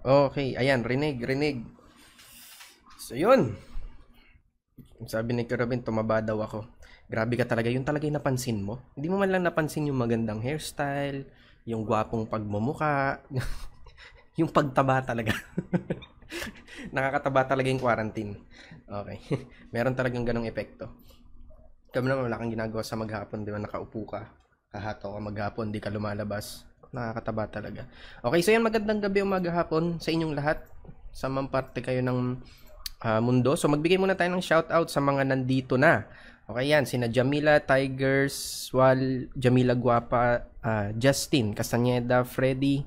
Okay, ayan, rinig. So, yun. Sabi ni Kerobin, tumaba daw ako. Grabe ka talaga, yun talaga yung napansin mo. Hindi mo man lang napansin yung magandang hairstyle, yung gwapong pagmumuka, yung pagtaba talaga. Nakakataba talaga yung quarantine. Okay. Meron talagang ganong epekto. Kami naman wala kang ginagawa sa maghapon, di ba? Nakaupo ka, hahato ka maghapon, di ka lumalabas. Nakakataba talaga. Okay, so yan, magandang gabi o maghapon sa inyong lahat. Sa mamparte kayo ng mundo. So magbigay muna tayo ng shoutout sa mga nandito na. Okay, yan. Sina Jamila, Tigers, Wal, Jamila Guapa, Justin, Castaneda, Freddy,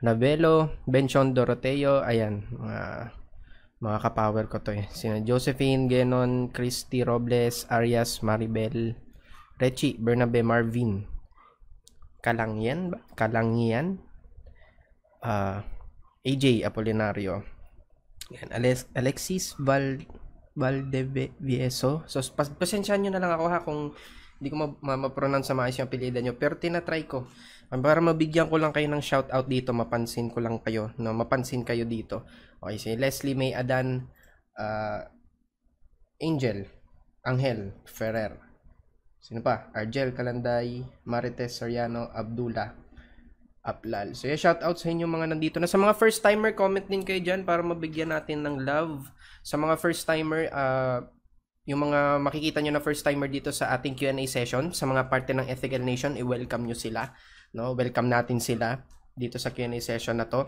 Navelo, Benchon, Doroteo, ayan, mga kapower ko to eh. Sina Josephine, Genon, Christy, Robles, Arias, Maribel, Rechi, Bernabe, Marvin, Kalangyan ba? Kalangyan, AJ Apolinario, ayan, Alexis Valdevieso. So pasensyahan nyo na lang ako ha kung hindi ko ma-pronounce sa maayos yung apelyido nyo, pero tinatry ko. Para mabigyan ko lang kayo ng shoutout dito, mapansin ko lang kayo, no? Mapansin kayo dito. Okay, si Leslie May Adan, Angel Ferrer. Sino pa? Argel Calanday, Marites Soriano, Abdullah Aplal. So, yeah, shoutout sa inyo mga nandito na. Sa mga first-timer, comment din kayo dyan para mabigyan natin ng love. Sa mga first-timer, yung mga makikita nyo na first-timer dito sa ating Q&A session, sa mga parte ng Ethical Nation, i-welcome nyo sila. No? Welcome natin sila dito sa Q&A session na to.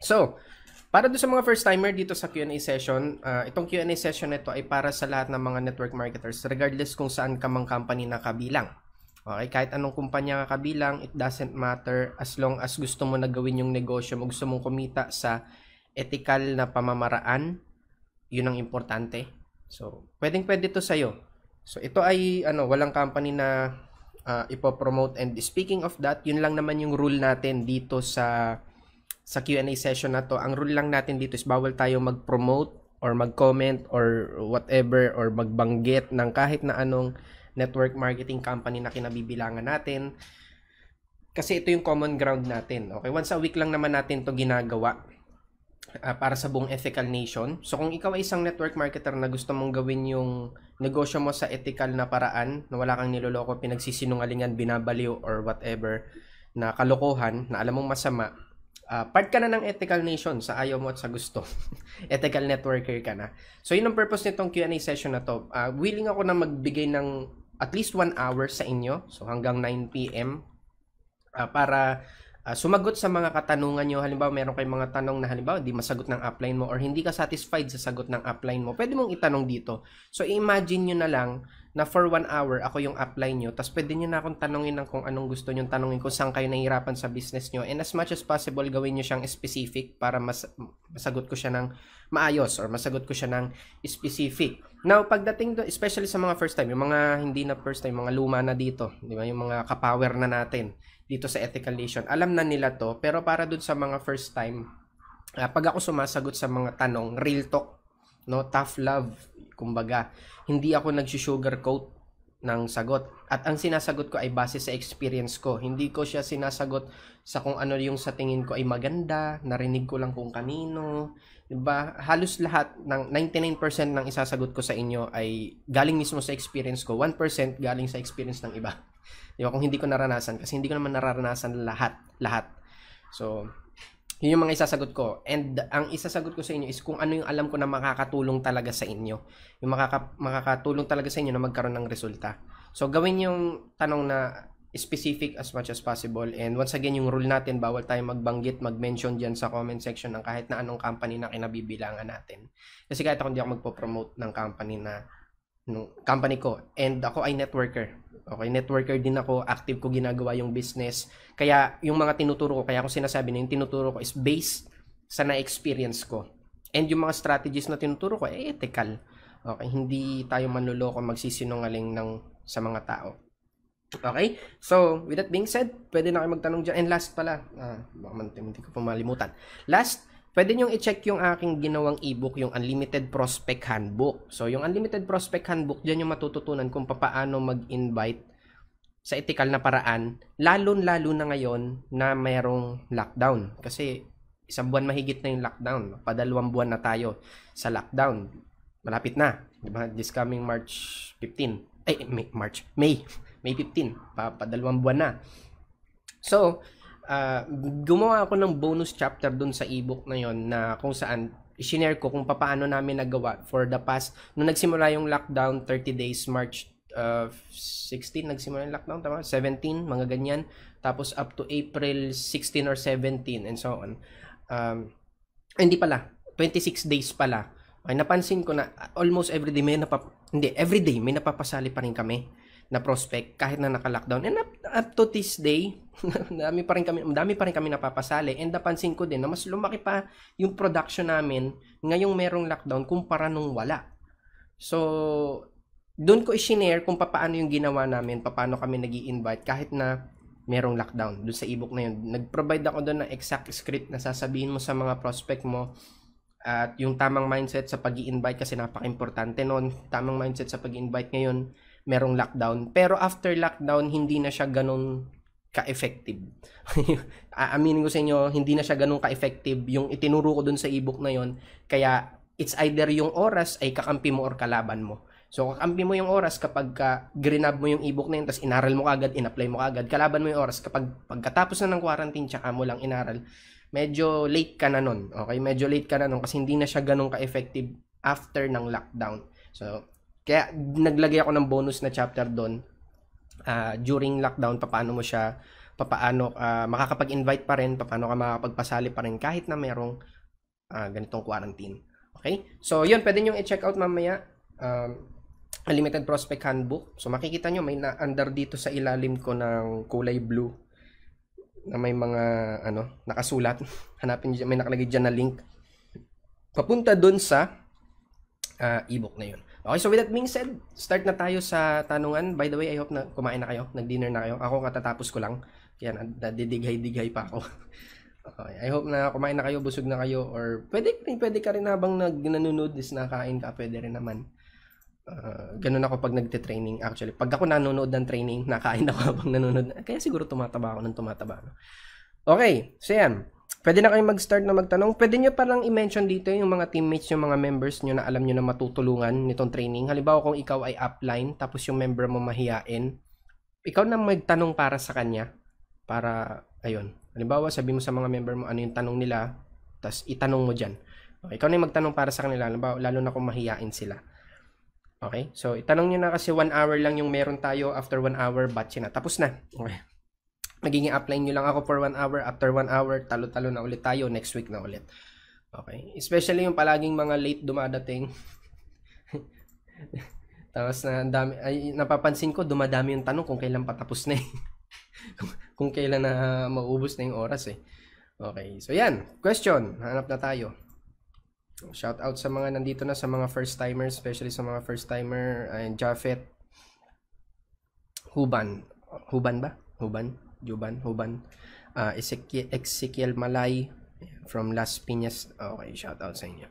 So, para doon sa mga first-timer dito sa Q&A session, itong Q&A session na ito ay para sa lahat ng mga network marketers, regardless kung saan ka mang company na kabilang. Okay? Kahit anong kumpanya ka kabilang, it doesn't matter as long as gusto mo na gawin yung negosyo mo, gusto mong kumita sa ethical na pamamaraan, yun ang importante. So, pwedeng-pwede to sa'yo. So, ito ay, walang company na ipopromote. And speaking of that, yun lang naman yung rule natin dito sa Q&A session na to. Ang rule lang natin dito is bawal tayo mag-promote or mag-comment or whatever or magbanggit ng kahit na anong network marketing company na kinabibilangan natin. Kasi ito yung common ground natin. Okay, once a week lang naman natin to ginagawa. Para sa buong Ethical Nation. So kung ikaw ay isang network marketer na gusto mong gawin yung negosyo mo sa ethical na paraan, na wala kang niloloko, pinagsisinungalingan, binabaliw or whatever na kalokohan na alam mong masama, part ka na ng Ethical Nation sa ayaw mo at sa gusto. Ethical networker ka na. So yun ang purpose nitong Q&A session na to. Willing ako na magbigay ng at least 1 hour sa inyo, so hanggang 9 PM, para sumagot sa mga katanungan nyo. Halimbawa, meron kayong mga tanong na halimbawa hindi masagot ng upline mo or hindi ka satisfied sa sagot ng upline mo, pwede mong itanong dito. So, imagine nyo na lang na for 1 hour, ako yung upline nyo, tapos pwede nyo na akong tanongin ng kung anong gusto nyo tanongin, kung saan kayo nahihirapan sa business nyo, and as much as possible, gawin nyo siyang specific para masagot ko siya ng maayos or masagot ko siya ng specific. Now, pagdating doon, especially sa mga first time, yung mga hindi na first time, mga luma na dito, di ba? Yung mga kapower na natin dito sa Ethical Nation, alam na nila to, pero para dun sa mga first time, pag ako sumasagot sa mga tanong, real talk, no, tough love, kumbaga, hindi ako nagsusugarcoat ng sagot. At ang sinasagot ko ay base sa experience ko. Hindi ko siya sinasagot sa kung ano yung sa tingin ko ay maganda, narinig ko lang kung kanino, diba? Halos lahat ng 99% ng isasagot ko sa inyo ay galing mismo sa experience ko. 1% galing sa experience ng iba. Diba? Kung hindi ko naranasan, kasi hindi ko naman nararanasan lahat. So, yun yung mga isasagot ko. And ang isasagot ko sa inyo is kung ano yung alam ko na makakatulong talaga sa inyo. Yung makakatulong talaga sa inyo na magkaroon ng resulta. So, gawin yung tanong na specific as much as possible. And once again, yung rule natin, bawal tayo magbanggit, mag-mention dyan sa comment section ng kahit na anong company na kinabibilangan natin. Kasi kahit ako hindi ako magpo-promote ng company ko. And ako ay networker. Okay, networker din ako. Active ko ginagawa yung business. Kaya yung mga tinuturo ko, kaya ako sinasabi na yung tinuturo ko is based sa na-experience ko. And yung mga strategies na tinuturo ko, eh, ethical. Okay, hindi tayo manloloko, magsisinungaling sa mga tao. Okay? So, with that being said, pwede na kayo magtanong dyan. And last pala, baka hindi ko pumalimutan. Last, pwede nyong i-check yung aking ginawang ebook, yung Unlimited Prospect Handbook. So, yung Unlimited Prospect Handbook, dyan yung matututunan kung paano mag-invite sa ethical na paraan, lalo na ngayon na mayroong lockdown. Kasi, Isang buwan mahigit na yung lockdown. Padalawang buwan na tayo sa lockdown. Malapit na. Diba? This coming March 15. Ay, May. May 15. Padalawang buwan na. So, gumawa ako ng bonus chapter dun sa ebook na yon na kung saan i-share ko kung paano namin nagawa for the past. Nung nagsimula yung lockdown, 30 days, March 16 nagsimula yung lockdown, tama? 17, mga ganyan. Tapos up to April 16 or 17 and so on. Hindi pala, 26 days pala. Ay, napansin ko na almost everyday may napapasali pa rin kami na prospect kahit na naka-lockdown. And up to this day, dami pa rin kami napapasali. And napansin ko din na mas lumaki pa yung production namin ngayong merong lockdown kumpara nung wala. So, doon ko i-share kung paano yung ginawa namin, paano kami nag-i-invite kahit na merong lockdown. Doon sa ebook na yun, nag-provide ako doon ng exact script na sasabihin mo sa mga prospect mo at yung tamang mindset sa pag-i-invite kasi napaka-importante noon. Tamang mindset sa pag-i-invite ngayon, merong lockdown. Pero after lockdown, hindi na siya ganun ka-effective. Aaminin ko sa inyo, hindi na siya ganun ka-effective yung itinuro ko doon sa ebook na yun. Kaya it's either yung oras ay kakampi mo or kalaban mo. So, kakampi mo yung oras kapag grinab mo yung ebook na yun, tapos inaral mo agad, in-apply mo agad. Kalaban mo yung oras kapag pagkatapos na ng quarantine, tsaka mo lang inaral. Medyo late ka na nun. Okay? Medyo late ka na nun kasi hindi na siya ganun ka-effective after ng lockdown. So, kaya naglagay ako ng bonus na chapter doon. During lockdown, paano makakapag-invite pa rin, paano ka makakapagpasali pa rin kahit na merong ganitong quarantine. Okay? So, yun. Pwede nyo i-check out mamaya. Unlimited Prospect Handbook. So makikita nyo may na-under dito sa ilalim ko ng kulay blue na may mga nakasulat. Hanapin nyo, may nakalagay dyan na link papunta dun sa ebook na yun. Okay, so with that being said, start na tayo sa tanungan. By the way, I hope na kumain na kayo, nag-dinner na kayo. Ako katatapos ko lang, kaya nadidighay-dighay pa ako. Okay, I hope na kumain na kayo, busog na kayo, or pwede ka rin habang nanonood is nakain ka, pwede rin naman. Ganun ako pag nagte-training actually. Pag ako nanonood ng training, nakain ako habang nanonood. Kaya siguro tumataba ako ng tumataba. No? Okay, so yan. Pwede na kayo mag-start na magtanong. Pwede nyo parang i-mention dito yung mga teammates, yung mga members nyo na alam nyo na matutulungan nitong training. Halimbawa kung ikaw ay upline, tapos yung member mo mahihain, ikaw na magtanong para sa kanya. Para, ayun. Halimbawa, sabi mo sa mga member mo ano yung tanong nila, tapos itanong mo dyan. Okay, ikaw na yung magtanong para sa kanila, halimbawa, lalo na kung mahihain sila. Okay? So, itanong nyo na kasi 1 hour lang yung meron tayo. After 1 hour, batch na. Tapos na. Okay. Magiging upline nyo lang ako for 1 hour. After 1 hour, talo-talo na ulit tayo. Next week na ulit. Okay? Especially yung palaging mga late dumadating. Tapos na, dami, napapansin ko, dumadami yung tanong kung kailan patapos na eh. Kung kailan na maubos na yung oras eh. Okay. So, yan. Question. Hanap na tayo. Shout out sa mga nandito na, sa mga first timers, especially sa mga first timer, and Jafet Juban Ezekiel Malay from Las Piñas. Okay, shout out sa inyo.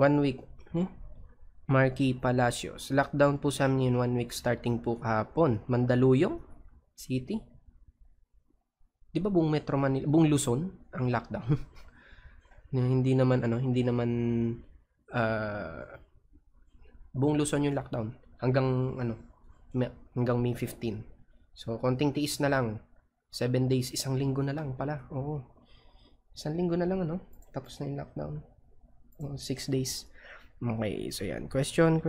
One week. Marky Palacios, lockdown po sa amin 1 week starting po kahapon. Mandaluyong City. Di ba buong Metro Manila, buong Luzon ang lockdown? hindi naman buong Luzon yung lockdown hanggang hanggang May 15. So konting tiis na lang. 7 days, isang linggo na lang pala. Oo. Isang linggo na lang tapos na yung lockdown. 6 days. Okay, so yan. Question.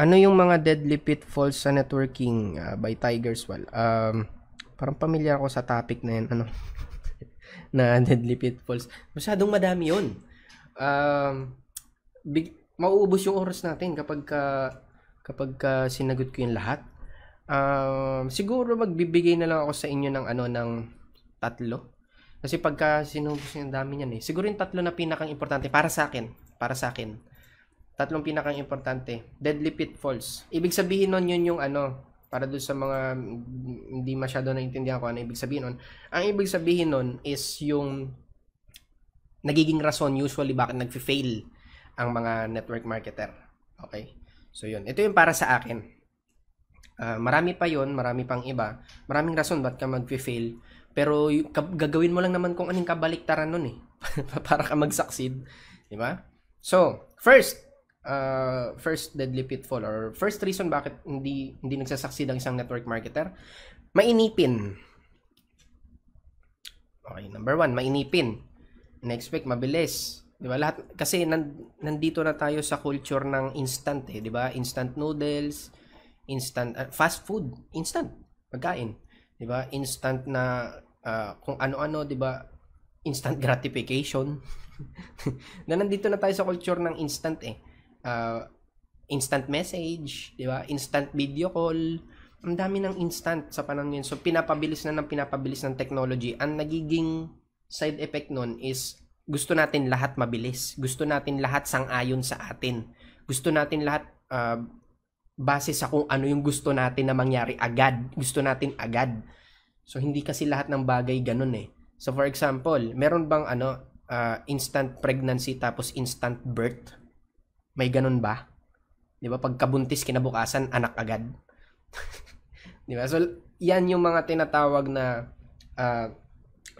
Ano yung mga deadly pitfalls sa networking by Tigerswell? Parang pamilya ako sa topic na yan. Na deadly pitfalls. Masyadong madami yun. Mauubos yung oras natin kapag sinagot ko yung lahat. Siguro magbibigay na lang ako sa inyo ng tatlo. Kasi pagka sinubos yung dami niyan eh. Siguro yung tatlo na pinakang importante para sa akin. Tatlong pinaka-importante. Deadly pitfalls. Ibig sabihin nun yun yung para doon sa mga hindi masyado naintindihan ko ibig sabihin nun. Ang ibig sabihin nun is yung nagiging rason usually bakit nagfi-fail ang mga network marketer. Okay? So yun. Ito yung para sa akin. Marami pa yon, marami pang iba. Maraming rason ba't ka mag-fail. Pero gagawin mo lang naman kung anong kabaliktaran nun eh. Para ka mag-succeed. Diba? So, first deadly pitfall or first reason bakit hindi nagsasucceed ang isang network marketer, mainipin. Okay, number one, mainipin. Inexpect, mabilis. Diba? Lahat, kasi nandito na tayo sa culture ng instant eh. Diba? Instant noodles, instant, fast food, instant, pagkain. Diba? Instant na kung ano-ano, diba? Instant gratification. Na nandito na tayo sa culture ng instant eh. Instant message, diba? Instant video call. Ang dami ng instant sa panahon yun. So, pinapabilis na ng pinapabilis ng technology. Ang nagiging side effect nun is gusto natin lahat mabilis. Gusto natin lahat sang-ayon sa atin. Gusto natin lahat base sa kung ano yung gusto natin na mangyari agad. Gusto natin agad. So, hindi kasi lahat ng bagay ganun eh. So, for example, meron bang instant pregnancy tapos instant birth? May ganun ba? Di ba? Pagkabuntis, kinabukasan, anak agad. Di ba? So, yan yung mga tinatawag na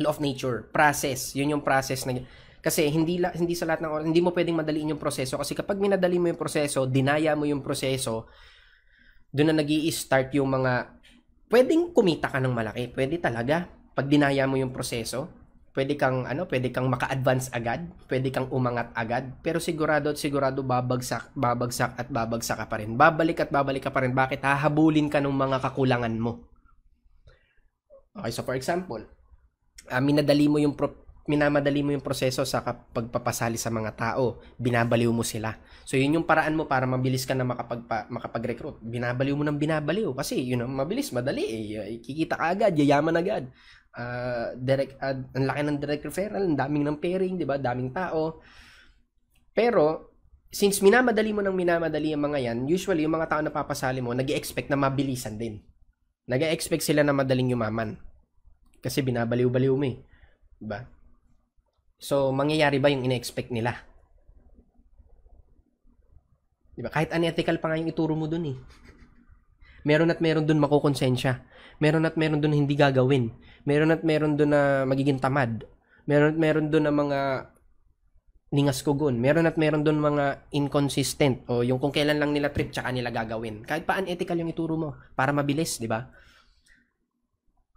law of nature, process. Yun yung process na kasi hindi sa lahat ng oras hindi mo pwedeng madaliin yung proseso kasi kapag minadali mo yung proseso, dinaya mo yung proseso, doon na nag-i-start yung mga pwedeng kumita ka ng malaki. Pwede talaga pag dinaya mo yung proseso. Pwede kang maka-advance agad, pwede kang umangat agad, pero sigurado babagsak ka pa rin. Babalik ka pa rin. Bakit? Hahabulin ka ng mga kakulangan mo. Okay, so for example, minamadali mo yung proseso sa pagpapasali sa mga tao, binabaliw mo sila. So yun yung paraan mo para mabilis ka na makapag-recruit. Binabaliw mo nang binabaliw kasi yun ang mabilis, madali eh. Kikita ka agad, yayaman agad. Direct ad, ang laki ng direct referral, ang daming ng pairing, 'di ba? Daming tao. Pero since minamadali ang mga 'yan, usually yung mga tao na papasali mo, nag-i-expect na mabilisan din. Nag-i-expect sila na madaling yumaman. Kasi binabaliw-baliw mo eh, 'di ba? So mangyayari ba yung ina-expect nila? 'Di ba? Kahit unethical pa nga yung ituro mo doon eh. Meron at meron doon makukonsensya. Meron at meron doon hindi gagawin. Meron at meron doon na magiging tamad. Meron at meron doon na mga ningaskugon. Meron at meron doon mga inconsistent o yung kung kailan lang nila trip tsaka nila gagawin. Kahit pa unethical yung ituro mo para mabilis, di ba?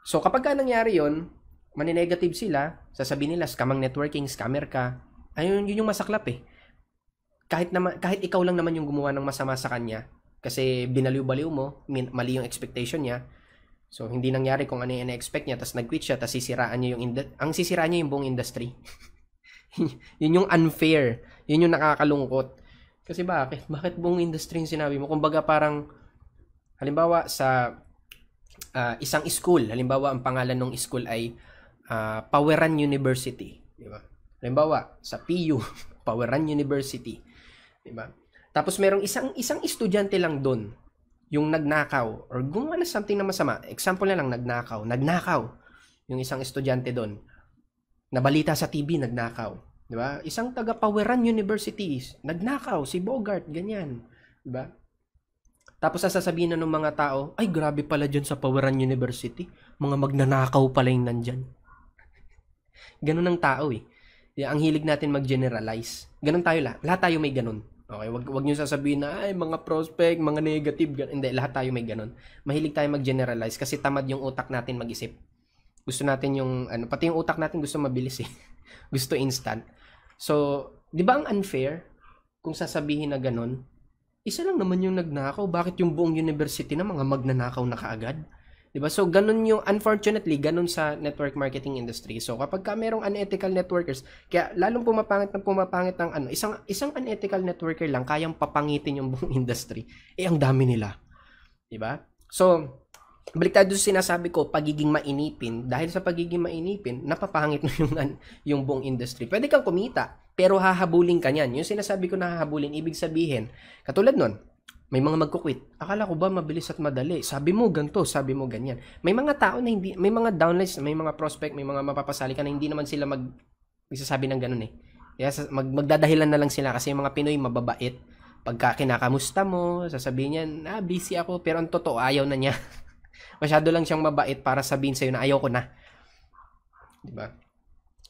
So kapag ka nangyari yun, maninegative sila, sasabihin nila scamang networking, scammer ka. Ayun, yun yung masaklap eh. Kahit ikaw lang naman yung gumawa ng masama sa kanya kasi binaliw-baliw mo, mali yung expectation niya. So, hindi nangyari kung ano yung ina-expect niya, tapos nag-quit siya, tapos sisiraan niya yung buong industry. Yun yung unfair. Yun yung nakakalungkot. Kasi bakit? Bakit buong industry yung sinabi mo? Kumbaga parang, halimbawa sa isang school, halimbawa ang pangalan ng school ay Paweran University. Diba? Halimbawa, sa PU, Paweran University. Diba? Tapos merong isang estudyante lang doon yung nagnakaw or gumawa na something na masama. Example na lang, nagnakaw yung isang estudyante doon. Nabalita sa TV, nagnakaw, di ba? Isang taga Paweran Universities, nagnakaw si Bogart, ganyan, di ba? Tapos sasabihin na ng mga tao, ay grabe pala diyan sa Paweran University, mga magnanakaw pala yung nandiyan. Ganun ang tao eh. Ang hilig natin mag-generalize. Ganun tayo lahat. Lahat tayo may ganun. Okay, wag niyo sasabihin na ay mga prospect, mga negative, hindi, lahat tayo may ganun. Mahilig tayo mag-generalize kasi tamad yung utak natin mag-isip. Gusto natin yung pati yung utak natin gusto mabilis eh. Gusto instant. So, 'di ba ang unfair kung sasabihin na ganun? Isa lang naman yung nagnakaw, bakit yung buong university na mga magnanakaw na kaagad? 'Di ba? So, ganun yung unfortunately ganun sa network marketing industry. So, kapag ka merong unethical networkers, kaya lalong pumapangit ang isang unethical networker lang kayang papangitin yung buong industry. Eh ang dami nila. 'Di ba? So, balik tayo sa sinasabi ko, pagiging mainipin, dahil sa pagiging mainipin, napapangit mo yung buong industry. Pwede kang kumita, pero hahabulin ka niyan. Yung sinasabi ko na hahabulin, ibig sabihin, katulad nun, may mga magkukwit. Akala ko ba mabilis at madali? Sabi mo ganito, sabi mo ganyan. May mga tao na hindi, may mga downlines, may mga prospect, may mga mapapasali ka na hindi naman sila magsasabi ng ganun eh. Kaya magdadahilan na lang sila kasi yung mga Pinoy mababait, pagka kinakamusta mo, sasabihin niya, busy ako, pero ang totoo, ayaw na niya. Masyado lang siyang mabait para sabihin sa'yo na ayaw ko na. Diba?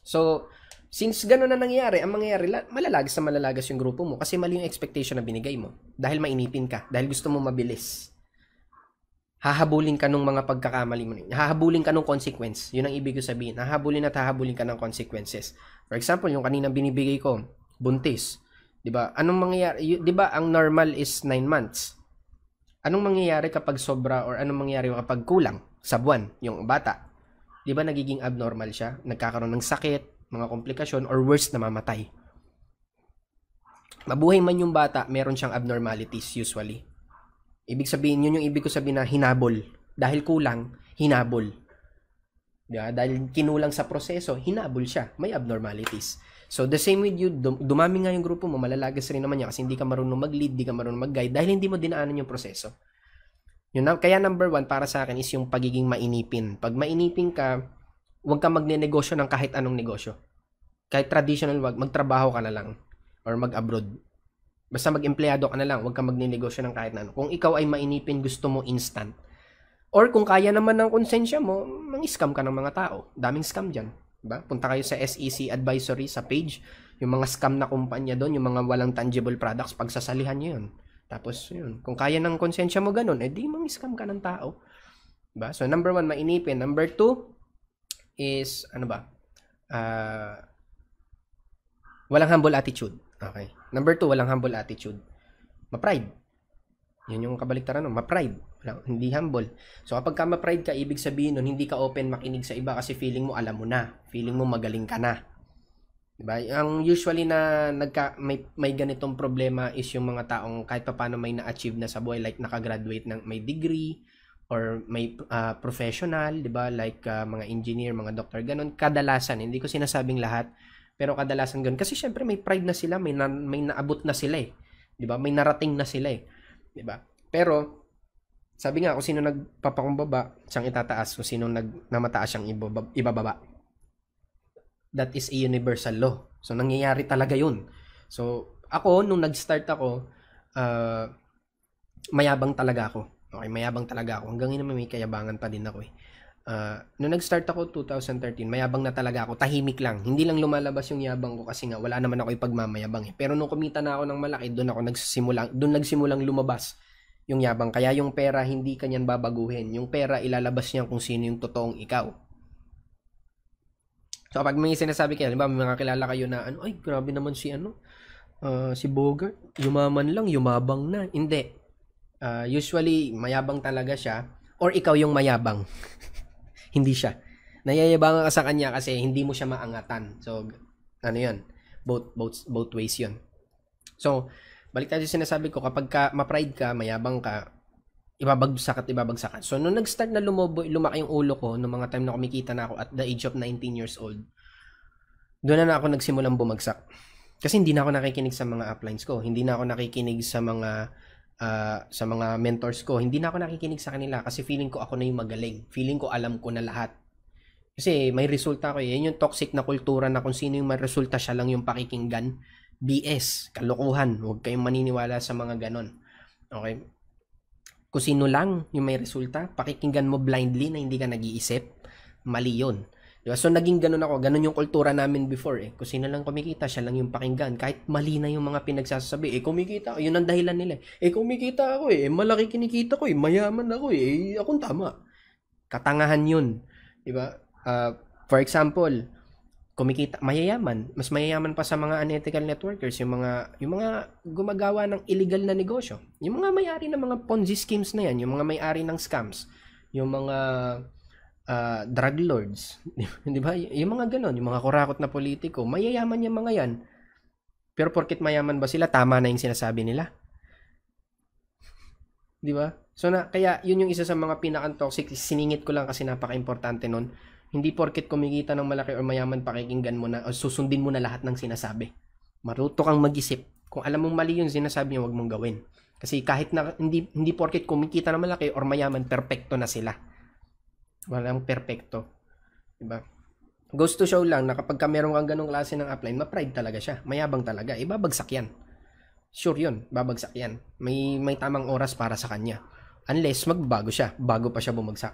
So, since gano'n na nangyari, ang mangyayari, malalagas na malalagas yung grupo mo kasi mali yung expectation na binigay mo. Dahil mainipin ka, dahil gusto mo mabilis. Hahabulin ka nung mga pagkakamali mo. Hahabulin ka nung consequence. Yun ang ibig ko sabihin. Hahabulin at hahabulin ka ng consequences. For example, yung kanina binibigay ko, buntis. Diba? Anong mangyayari? Diba, ang normal is 9 months. Anong mangyayari kapag sobra or anong mangyayari kapag kulang sa buwan yung bata? Diba nagiging abnormal siya? Nagkakaroon ng sakit, mga komplikasyon, or worse, namamatay. Mabuhay man yung bata, meron siyang abnormalities usually. Ibig sabihin, yun yung ibig ko sabihin na hinabol. Dahil kulang, hinabol. Diba? Dahil kinulang sa proseso, hinabol siya. May abnormalities. So, the same with you. Dumami nga yung grupo mo, malalagas rin naman niya kasi hindi ka marunong mag-lead, hindi ka marunong mag-guide dahil hindi mo dinaanan yung proseso. Yun, kaya number 1 para sa akin is yung pagiging mainipin. Pag mainipin ka, huwag ka magne-negosyo ng kahit anong negosyo. Kahit traditional, wag magtrabaho ka na lang or mag-abroad. Basta mag-empleyado ka na lang, huwag kang magninegosyo ng kahit na ano. Kung ikaw ay mainipin, gusto mo instant. Or kung kaya naman ng konsensya mo, mang-scam ka ng mga tao. Daming scam dyan. Diba? Punta kayo sa SEC Advisory sa page. Yung mga scam na kumpanya doon, yung mga walang tangible products, pagsasalihan nyo yun. Tapos yun, kung kaya ng konsensya mo ganun, di mang-scam ka ng tao. Diba? So number 1, mainipin. Number 2 is, walang humble attitude. Okay. Number 2, walang humble attitude. Ma-pride. Yun yung kabaliktaran. Ma-pride. Hindi humble. So, kapag ka ma-pride ka, ibig sabihin nun, hindi ka open makinig sa iba kasi feeling mo, alam mo na. Feeling mo, magaling ka na. Diba? Ang usually na may ganitong problema is yung mga taong kahit paano may na-achieve na sa buhay, like nakagraduate ng may degree or may professional, diba? Like mga engineer, mga doctor, ganun. Kadalasan, hindi ko sinasabing lahat, pero kadalasan ganun. Kasi syempre may pride na sila, may naabot na sila eh. Diba? May narating na sila eh. Diba? Pero, sabi nga, kung sino nagpapakumbaba, siyang itataas. Kung sino namataas, siyang ibababa. That is a universal law. So, nangyayari talaga yun. So, ako, nung nag-start ako, mayabang talaga ako. Okay, mayabang talaga ako. Hanggang ngayon may kayabangan pa din ako eh. Nung nag-start ako 2013, mayabang na talaga ako, tahimik lang. Hindi lang lumalabas yung yabang ko kasi nga wala naman ako ipagmamayabang eh. Pero nung kumita na ako ng malaki, doon nagsimulang lumabas yung yabang. Kaya yung pera hindi kanyan babaguhin. Yung pera ilalabas niya kung sino yung totoong ikaw. So kapag may sinasabi kayo, halimbawa may mga kilala kayo na ay grabe naman si si Bogart, yumaman lang, yumabang na. Hindi. Usually mayabang talaga siya or ikaw yung mayabang. Hindi siya. Nayayabangan ka sa kanya kasi hindi mo siya maangatan. So, yun. Both ways yun. So, balik tayo sa sinasabi ko, kapag ka, ma-pride ka, mayabang ka, ibabagsak at ibabagsakan. So, nung nag-start na lumaki yung ulo ko, nung mga time na kumikita na ako at the age of 19 years old, doon na ako nagsimulang bumagsak. Kasi hindi na ako nakikinig sa mga uplines ko. Hindi na ako nakikinig sa mga mentors ko. Hindi na ako nakikinig sa kanila kasi feeling ko ako na yung magaling. Feeling ko alam ko na lahat. Kasi may resulta ko. Yan yung toxic na kultura na kung sino yung may resulta siya lang yung pakikinggan. BS. Kalokohan. Huwag kayong maniniwala sa mga ganon. Okay? Kung sino lang yung may resulta, pakikinggan mo blindly na hindi ka nag-iisip. Mali yun. Diba? So naging ganon ako. Ganon yung kultura namin before eh. Kung sino lang kumikita, siya lang yung pakinggan. Kahit mali na yung mga pinagsasabi. Kumikita ako. Yun ang dahilan nila. Kumikita ako eh. Malaki kinikita ko eh. Mayaman ako eh. Akong tama. Katangahan yun. Diba? For example, kumikita, mayayaman. Mas mayayaman pa sa mga unethical networkers. Yung mga gumagawa ng illegal na negosyo. Yung mga may-ari ng mga Ponzi schemes na yan. Yung mga may-ari ng scams. Yung mga drug lords. Diba? Yung mga ganon. Yung mga kurakot na politiko. Mayayaman yung mga yan. Pero porkit mayaman ba sila, tama na yung sinasabi nila? Diba? So, kaya yun yung isa sa mga pinaka-toxic. Siningit ko lang kasi napaka-importante nun. Hindi porket kumikita ng malaki o mayaman, pakikinggan mo na o susundin mo na lahat ng sinasabi. Maruto kang mag-isip. Kung alam mong mali yung sinasabi niya, huwag mong gawin. Kasi kahit na hindi porket kumikita ng malaki o mayaman, perfecto na sila. Walang perfecto. Diba? Goes to show lang na kapag meron kang ganong klase ng upline, ma-pride talaga siya. Mayabang talaga. Ibabagsak yan. sure yun, babagsak yan. May tamang oras para sa kanya. Unless magbago siya, bago pa siya bumagsak.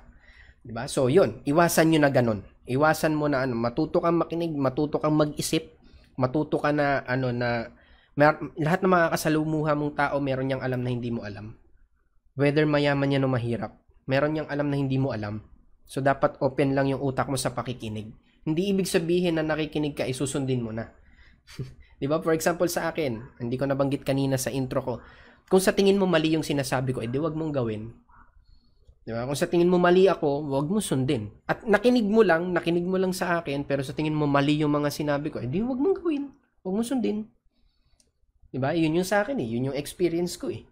Diba? So yun, iwasan nyo na ganun. Iwasan mo na ano, matuto kang makinig, matuto kang mag-isip, matuto ka na ano na lahat ng mga kasalumuha mong tao meron niyang alam na hindi mo alam. Whether mayaman yan o mahirap, meron niyang alam na hindi mo alam. So dapat open lang yung utak mo sa pakikinig. Hindi ibig sabihin na nakikinig ka, isusundin mo na. 'Di ba? For example sa akin, hindi ko nabanggit kanina sa intro ko. Kung sa tingin mo mali yung sinasabi ko, edi wag mong gawin. 'Di ba? Kung sa tingin mo mali ako, wag mo sundin. At nakinig mo lang sa akin, pero sa tingin mo mali yung mga sinabi ko, edi wag mong gawin. Wag mo sundin. 'Di ba? Yun yung sa akin eh, yun yung experience ko eh.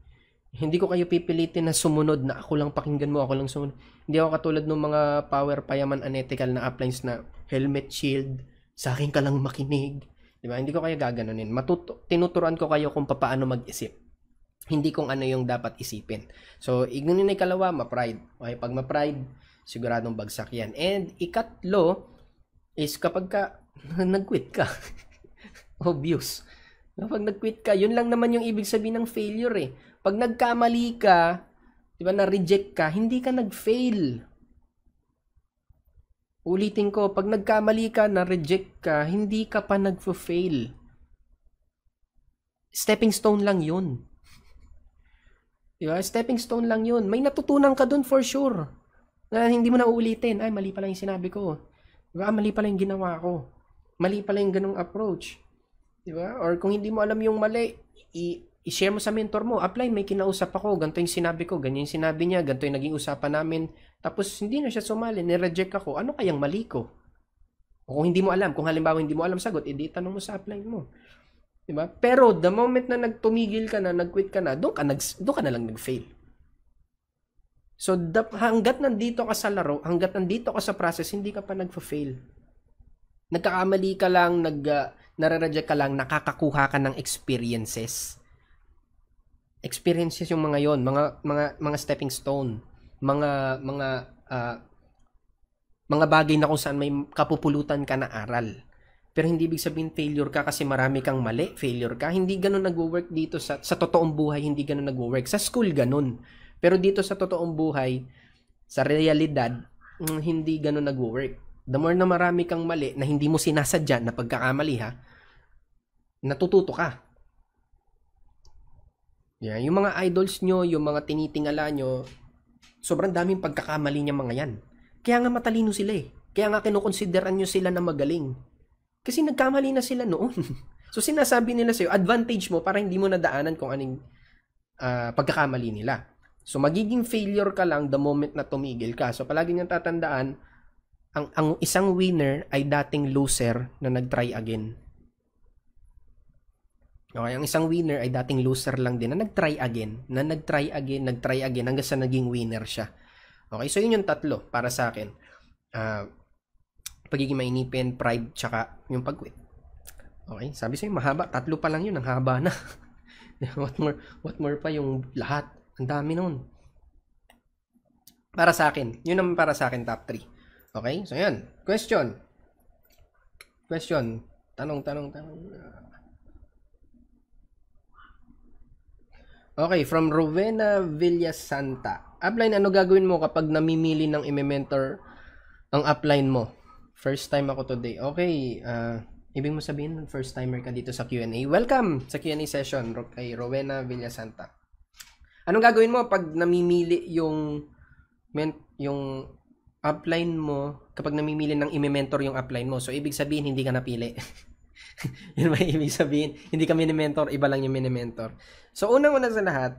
Hindi ko kayo pipilitin na sumunod na ako lang pakinggan mo, ako lang sumunod. Hindi ako katulad ng mga power payaman unethical na uplines na helmet shield, sa akin ka lang makinig. Diba? Hindi ko kayo gaganunin. Tinuturuan ko kayo kung paano mag-isip. Hindi kung ano yung dapat isipin. So, ignorin na ikalawa, ma-pride. Okay, pag ma-pride, siguradong bagsak yan. And ikatlo is kapag ka nag-quit ka. Obvious. Kapag nag-quit ka, yun lang naman yung ibig sabihin ng failure eh. Pag nagkamali ka, diba, na-reject ka, hindi ka nag-fail. Ulitin ko, pag nagkamali ka, na-reject ka, hindi ka pa nag-fail. Stepping stone lang yun. Diba? Stepping stone lang yun. May natutunan ka dun for sure. Na hindi mo na uulitin. Ay, mali pala yung sinabi ko. Diba? Mali pala yung ginawa ko. Mali pala yung ganung approach. Diba? Or kung hindi mo alam yung mali, i-share mo sa mentor mo. Apply, may kinausap ako. Ganito yung sinabi ko. Ganyan yung sinabi niya. Ganito yung naging usapan namin. Tapos hindi na siya sumali. Nireject ako. Ano kayang mali ko? O kung hindi mo alam. Kung halimbawa hindi mo alam sagot, edi tanong mo sa apply mo. Diba? Pero the moment na nagtumigil ka na, nag-quit ka na, doon ka na lang nag-fail. So hanggat nandito ka sa laro, hanggat nandito ka sa process, hindi ka pa nag-fail. Nagkakamali ka lang, nare-reject ka lang, nakakakuha ka ng experiences. Experiences yung mga yon, mga stepping stone, mga bagay na kung saan may kapupulutan ka na aral. Pero hindi ibig sabihin failure ka kasi marami kang mali, failure ka. Hindi ganun nagwo-work dito sa totoong buhay, hindi ganun nagwo-work. Sa school ganun. Pero dito sa totoong buhay, sa realidad, hindi ganun nagwo-work. The more na marami kang mali na hindi mo sinasadya na pagkakamali ha, natututo ka. Yeah, yung mga idols nyo, yung mga tinitingala nyo, sobrang daming pagkakamali niya mga yan. Kaya nga matalino sila eh. Kaya nga kinukonsideran nyo sila na magaling. Kasi nagkamali na sila noon. So sinasabi nila sa'yo, advantage mo para hindi mo nadaanan kung anong pagkakamali nila. So magiging failure ka lang the moment na tumigil ka. So palagi niyang tatandaan, ang isang winner ay dating loser na nag-try again. Okay, ang isang winner ay dating loser lang din na nag-try again hanggang sa naging winner siya. Okay, so yun yung tatlo para sa akin. Pagiging mainipin, pride, tsaka yung pag-quit. Okay, sabi sa'yo, mahaba. Tatlo pa lang yun, ang haba na. what more pa yung lahat. Ang dami nun. Para sa akin, yun naman para sa akin top 3. Okay? So, yan. Question. Tanong. Okay, from Rowena Villasanta. Upline, ano gagawin mo kapag namimili ng i-mentor ang upline mo? First time ako today. Okay, ibig mo sabihin, first timer ka dito sa Q&A. Welcome sa Q&A session kay Rowena Villasanta. Anong gagawin mo pag namimili yung upline mo, kapag namimili ng i-mentor yung upline mo. So, ibig sabihin, hindi ka napili. Yun ba ibig sabihin? Hindi ka mini-mentor, iba lang yung mini-mentor. So, unang-una sa lahat,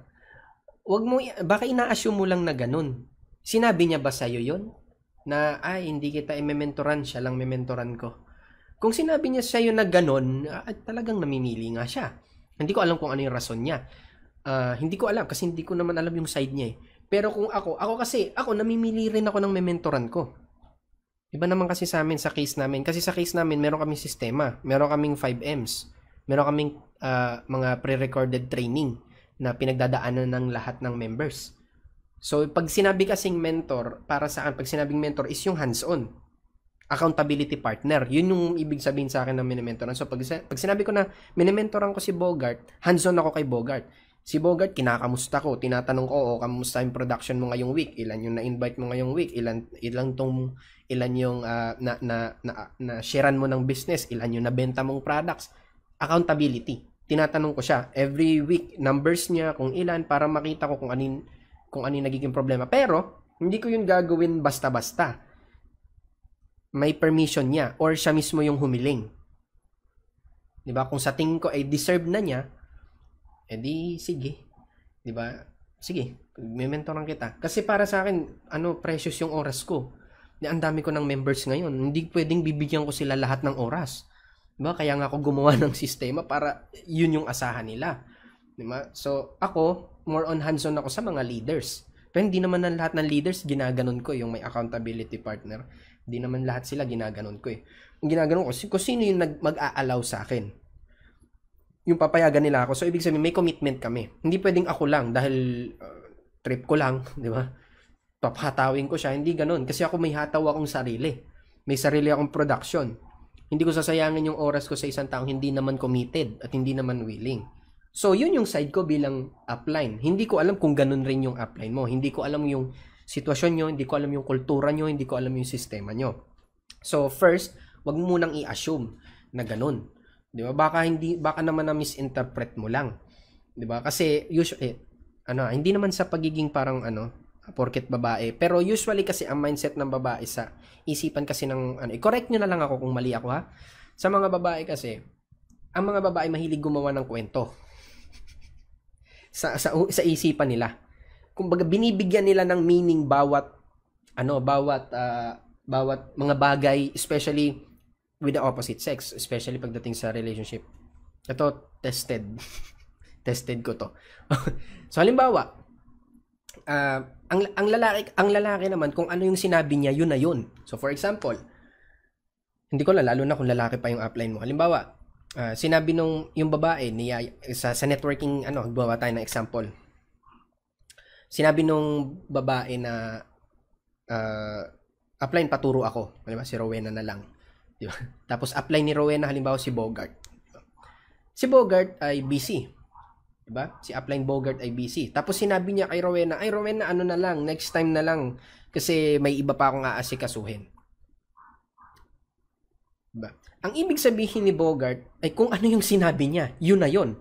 baka ina-assume mo lang na ganun. Sinabi niya ba sa'yo yun? Na, hindi kita i-mentoran, siya lang i-mentoran ko. Kung sinabi niya sa'yo na ganun, talagang namimili nga siya. Hindi ko alam kung ano yung rason niya. Hindi ko alam, kasi hindi ko naman alam yung side niya eh. Pero kung ako kasi, namimili rin ako ng mementoran ko. Iba naman kasi sa amin, sa case namin. Kasi sa case namin, meron kaming sistema. Meron kaming 5Ms. Meron kaming mga pre-recorded training na pinagdadaanan ng lahat ng members. So, pag sinabi kasing mentor, para sa akin, pag sinabing mentor is yung hands-on. accountability partner. Yun yung ibig sabihin sa akin ng minimentoran. So pag sinabi ko na minimentoran ko si Bogart, hands-on ako kay Bogart. Si Bogart, kinakamusta ko, tinatanong ko, oh, kamusta yung production mo ngayong week? Ilan yung na-invite mo ngayong week? Ilan yung na-sharean mo ng business? Ilan yung nabenta mong products? Accountability. Tinatanong ko siya every week, numbers niya, kung ilan, para makita ko kung anin nagiging problema. Pero, hindi ko yun gagawin basta-basta. May permission niya or siya mismo yung humiling. Diba? Kung sa tingin ko ay deserve na niya, edi sige. Diba? Sige, may mentoran kita. Kasi para sa akin, ano, precious yung oras ko. Ang dami ko ng members ngayon. Hindi pwedeng bibigyan ko sila lahat ng oras. Diba? Kaya nga ako gumawa ng sistema para yun yung asahan nila. Diba? So, ako, more on hands-on ako sa mga leaders. Pero hindi naman ng lahat ng leaders ginaganon ko yung may accountability partner. Hindi naman lahat sila ginaganon ko eh. Ang ginaganon ko, kung sino yung mag-a-allow sa akin, yung papayagan nila ako. So, ibig sabihin, may commitment kami. Hindi pwedeng ako lang dahil trip ko lang, di ba? Papatawin ko siya. Hindi ganun. Kasi ako may hataw akong sarili. May sarili akong production. Hindi ko sasayangin yung oras ko sa isang taong hindi naman committed at hindi naman willing. So, yun yung side ko bilang upline. Hindi ko alam kung ganun rin yung upline mo. Hindi ko alam yung sitwasyon nyo. Hindi ko alam yung kultura nyo. Hindi ko alam yung sistema nyo. So, first, wag mo munang i-assume na ganun. Di ba? Baka naman na misinterpret mo lang. Di ba? Kasi usually hindi naman sa pagiging parang porket babae, pero usually kasi ang mindset ng babae sa isipan kasi ng i-correct niyo na lang ako kung mali ako ha. Sa mga babae kasi, ang mga babae mahilig gumawa ng kwento. sa isipan nila. Kumbaga binibigyan nila ng meaning bawat mga bagay, especially with the opposite sex, especially pagdating sa relationship. Ito, tested. Tested ko to. So, halimbawa, ang lalaki naman, kung ano yung sinabi niya, yun na yun. So, for example, hindi ko lalo na kung lalaki pa yung upline mo. Halimbawa, sinabi nung yung babae, sa networking, bawa tayo ng example. Sinabi nung babae na, upline, paturo ako. Halimbawa, si Rowena na lang. Diba? Tapos apply ni Rowena halimbawa si Bogart. Si Bogart ay busy. Diba? Si applying Bogart ay busy. Tapos sinabi niya kay Rowena, ay Rowena na lang, next time na lang kasi may iba pa akong aasikasuhin. Diba? Ang ibig sabihin ni Bogart ay kung ano yung sinabi niya, yun na yun.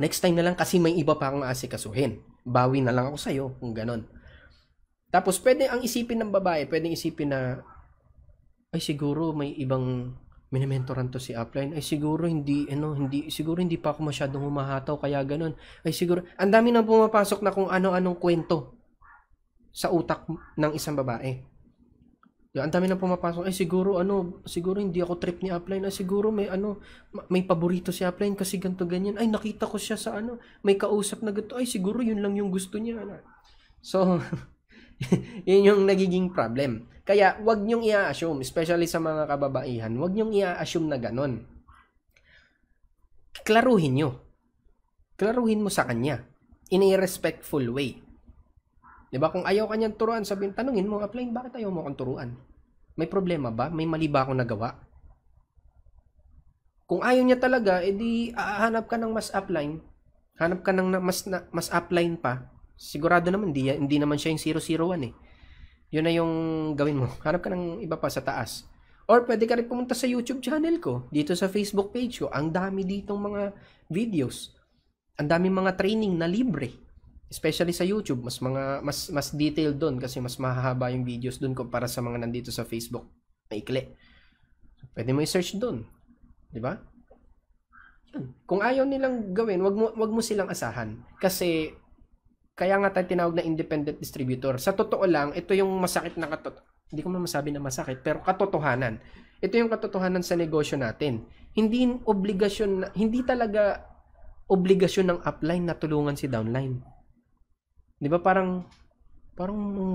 Next time na lang kasi may iba pa akong aasikasuhin. Bawi na lang ako sa'yo kung ganon. Tapos pwede ang isipin ng babae, pwede isipin na ay siguro may ibang minimentoran to si upline. Ay siguro hindi pa ako masyadong humahataw kaya ganun. Ay siguro ang dami nang pumapasok na kung ano-anong kwento sa utak ng isang babae. Ang dami nang pumapasok. Ay siguro siguro hindi ako trip ni upline. Ay siguro may paborito si upline kasi ganto ganyan. Ay nakita ko siya sa may kausap na ganito. Ay siguro yun lang yung gusto niya. So yun yung nagiging problem. Kaya wag niyong i-assume, especially sa mga kababaihan, wag niyong i-assume na ganun. Klaruhin niyo. Klaruhin mo sa kanya in a respectful way. 'Di ba? Kung ayaw kanyang turuan, sabihin, tanungin mo, applying, bakit ayaw mo akong turuan? May problema ba? May mali ba akong nagawa? Kung ayaw niya talaga, edi hanap ka ng mas upline. Hanap ka ng mas upline pa. Sigurado naman, hindi naman siya yung 001 eh. Yun na yung gawin mo. Hanap ka ng iba pa sa taas. Or pwede ka rin pumunta sa YouTube channel ko. Dito sa Facebook page ko. Ang dami ditong mga videos. Ang dami mga training na libre. Especially sa YouTube. Mas detailed doon. Kasi mas mahahaba yung videos doon kumpara sa mga nandito sa Facebook. Maikli. Pwede mo i-search doon. Diba? Yan. Kung ayaw nilang gawin, wag mo silang asahan. Kasi kaya nga tayo tinawag na independent distributor. Sa totoo lang, ito yung masakit na hindi ko man masabi na masakit, pero katotohanan. Ito yung katotohanan sa negosyo natin. Hindi talaga obligasyon ng upline na tulungan si downline. 'Di ba parang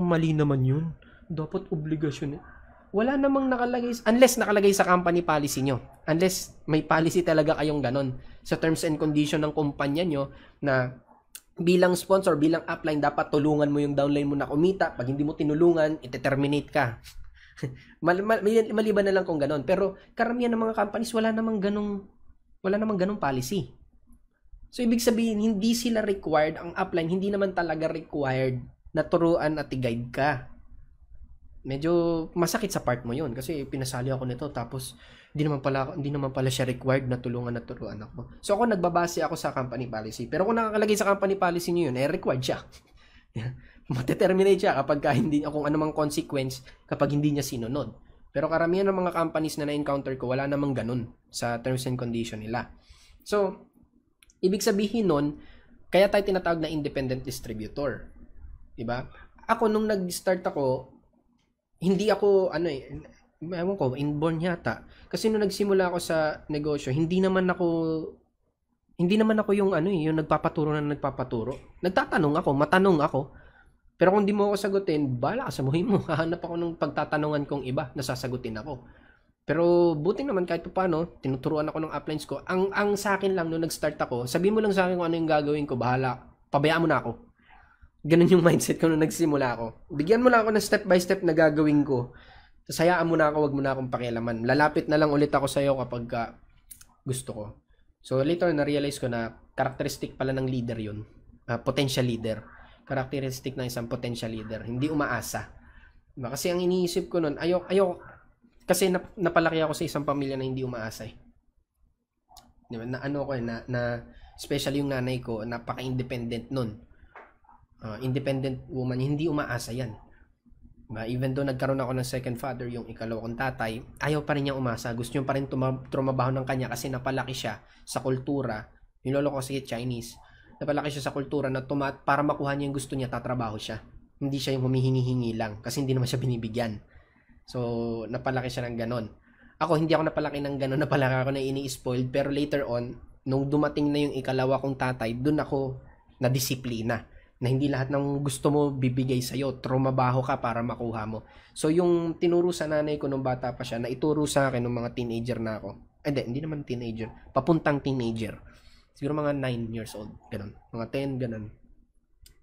mali naman yun. Dapat obligasyon. Wala namang nakalagay, unless nakalagay sa company policy nyo. Unless may policy talaga kayong ganon. Sa terms and condition ng kumpanya nyo na bilang sponsor, bilang upline, dapat tulungan mo yung downline mo na kumita. Pag hindi mo tinulungan, ite-terminate ka. Maliban na lang kung ganun. Pero karamihan ng mga companies wala namang ganung policy. So ibig sabihin hindi sila required, ang upline hindi naman talaga required na turuan at i-guide ka. Medyo masakit sa part mo 'yun kasi pinasali ako nito tapos hindi naman pala siya required na tulungan at turuan ako. So ako nagbabase ako sa company policy. Pero kung nakakalagay sa company policy niyo 'yun, eh required siya. Mateterminate siya kapag ka hindi, kung anumang consequence kapag hindi niya sinunod. Pero karamihan ng mga companies na na-encounter ko, wala namang ganun sa terms and condition nila. So, ibig sabihin nun, kaya tayo tinatawag na independent distributor. Diba? Ako, nung nag-start ako, hindi ako, ewan ko, inborn yata. Kasi nung nagsimula ako sa negosyo, hindi naman ako yung nagpapaturo. Nagtatanong ako, matanong ako. Pero kung di mo ako sagutin, bahala ka sa buhay mo. Hahanap ako ng pagtatanungan kong iba na sasagutin ako. Pero buting naman kahit paano, tinuturuan ako ng uplines ko. Ang sa akin lang nung nag-start ako, sabihin mo lang sa akin kung ano yung gagawin ko, bahala. Pabayaan mo na ako. Ganun yung mindset ko nung nagsimula ako. Bigyan mo lang ako ng step by step na gagawin ko. Tapos hayaan mo na ako, wag mo na akong pakialaman. Lalapit na lang ulit ako sa iyo kapag gusto ko. So later na-realize ko na characteristic pala ng leader yun. Potential leader. Characteristic ng isang potential leader, hindi umaasa. Kasi ang iniisip ko nun, ayok kasi napalaki ako sa isang pamilya na hindi umaasa eh. Diba? Especially yung nanay ko, napaka-independent nun. Independent woman, hindi umaasa yan. Diba? Even though nagkaroon ako ng second father, yung ikalawa kong tatay, ayaw pa rin niya umasa. Gusto niya pa rin trumabaho ng kanya kasi napalaki siya sa kultura. Yung lolo ko kasi Chinese. Napalaki siya sa kultura na para makuha niya yung gusto niya, tatrabaho siya. Hindi siya yung humihingi-hingi lang kasi hindi naman siya binibigyan. So, napalaki siya ng ganon. Ako, hindi ako napalaki ng ganon. Napalaki ako na ini-spoiled. Pero later on, nung dumating na yung ikalawa kong tatay, dun ako nadisiplina. Na hindi lahat ng gusto mo bibigay sa'yo. Trumabaho ka para makuha mo. So, yung tinuro sa nanay ko nung bata pa siya, na ituro sa akin nung mga teenager na ako. Hindi naman teenager. Papuntang teenager. Siguro mga 9 years old, ganun. Mga 10, ganun.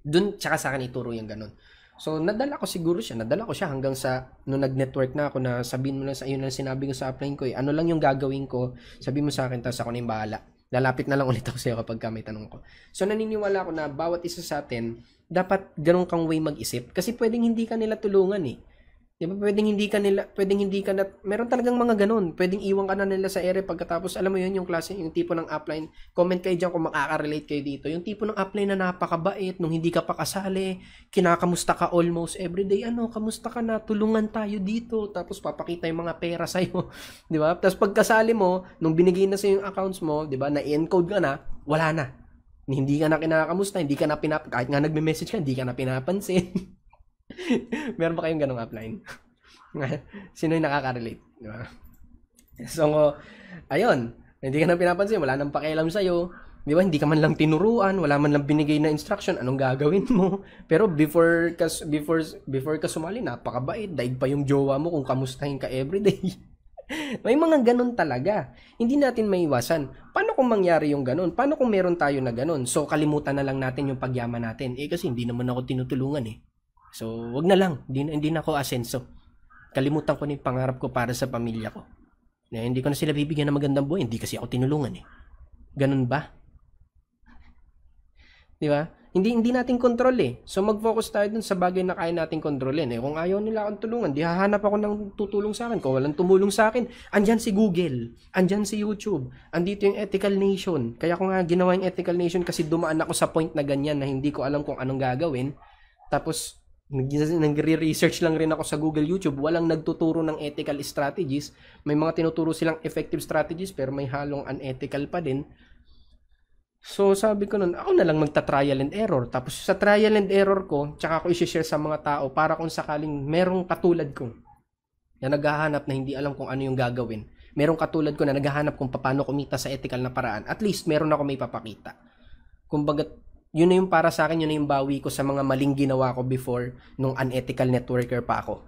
Doon, tsaka sa akin ituro yung ganun. So, nadala ko siya hanggang sa, nung nag-network na ako na sabihin mo na, yun ang sinabi ko sa upline ko eh, ano lang yung gagawin ko, sabihin mo sa akin, tapos ako na yung bahala. Lalapit na lang ulit ako sa'yo kapag may tanong ko. So, naniniwala ko na bawat isa sa atin, dapat ganun kang way mag-isip. Kasi pwedeng hindi ka nila tulungan eh. Diba? Pwedeng hindi ka na, meron talagang mga ganun. Pwedeng iwan ka na nila sa ere pagkatapos, alam mo yun, yung klase, yung tipo ng upline. Comment kayo dyan kung makaka-relate kayo dito. Yung tipo ng upline na napakabait, nung hindi ka pa kasali, kinakamusta ka almost everyday, kamusta ka na, tulungan tayo dito, tapos papakita yung mga pera sa'yo. Diba? Tapos pagkasali mo, nung binigay na sa'yo yung accounts mo, diba, na-encode ka na, wala na. Hindi ka na kinakamusta, hindi ka na kahit nga nagme-message ka, hindi ka na pinapansin. Meron ba kayong ganong upline? Sino yung nakaka-relate? Diba? So, ayun. Hindi ka na pinapansin. Wala nang pakialam sa'yo. Di ba? Hindi ka man lang tinuruan. Wala man lang binigay na instruction. Anong gagawin mo? Pero before ka sumali, napakabait. Daig pa yung jowa mo kung kamustahin ka everyday. May mga ganun talaga. Hindi natin maiwasan. Paano kung mangyari yung ganun? Paano kung meron tayo na ganun? So, kalimutan na lang natin yung pagyaman natin. Kasi hindi naman ako tinutulungan eh. So, wag na lang. Hindi na ako asenso. Kalimutan ko na yung pangarap ko para sa pamilya ko. Na hindi ko na sila bibigyan ng magandang buhay. Hindi kasi ako tinulungan eh. Ganun ba? Di ba? Hindi natin control eh. So, mag-focus tayo dun sa bagay na kaya natin kontrolin eh. Kung ayaw nila akong tulungan, di hahanap ako ng tutulong sa akin. Kung walang tumulong sa akin, andyan si Google. Andyan si YouTube. Andito yung Ethical Nation. Kaya ko nga ginawa yung Ethical Nation kasi dumaan ako sa point na ganyan na hindi ko alam kung anong gagawin. Tapos, nagre-research lang rin ako sa Google, YouTube. Walang nagtuturo ng ethical strategies. May mga tinuturo silang effective strategies pero may halong unethical pa din. So sabi ko nun, ako na lang magta-trial and error. Tapos sa trial and error ko, tsaka ako i-share sa mga tao para kung sakaling merong katulad ko na naghahanap na hindi alam kung ano yung gagawin. Merong katulad ko na naghahanap kung paano kumita sa ethical na paraan. At least meron ako may papakita. Kumbaga, yun na yung para sa akin, yun na yung bawi ko sa mga maling ginawa ko before nung unethical networker pa ako.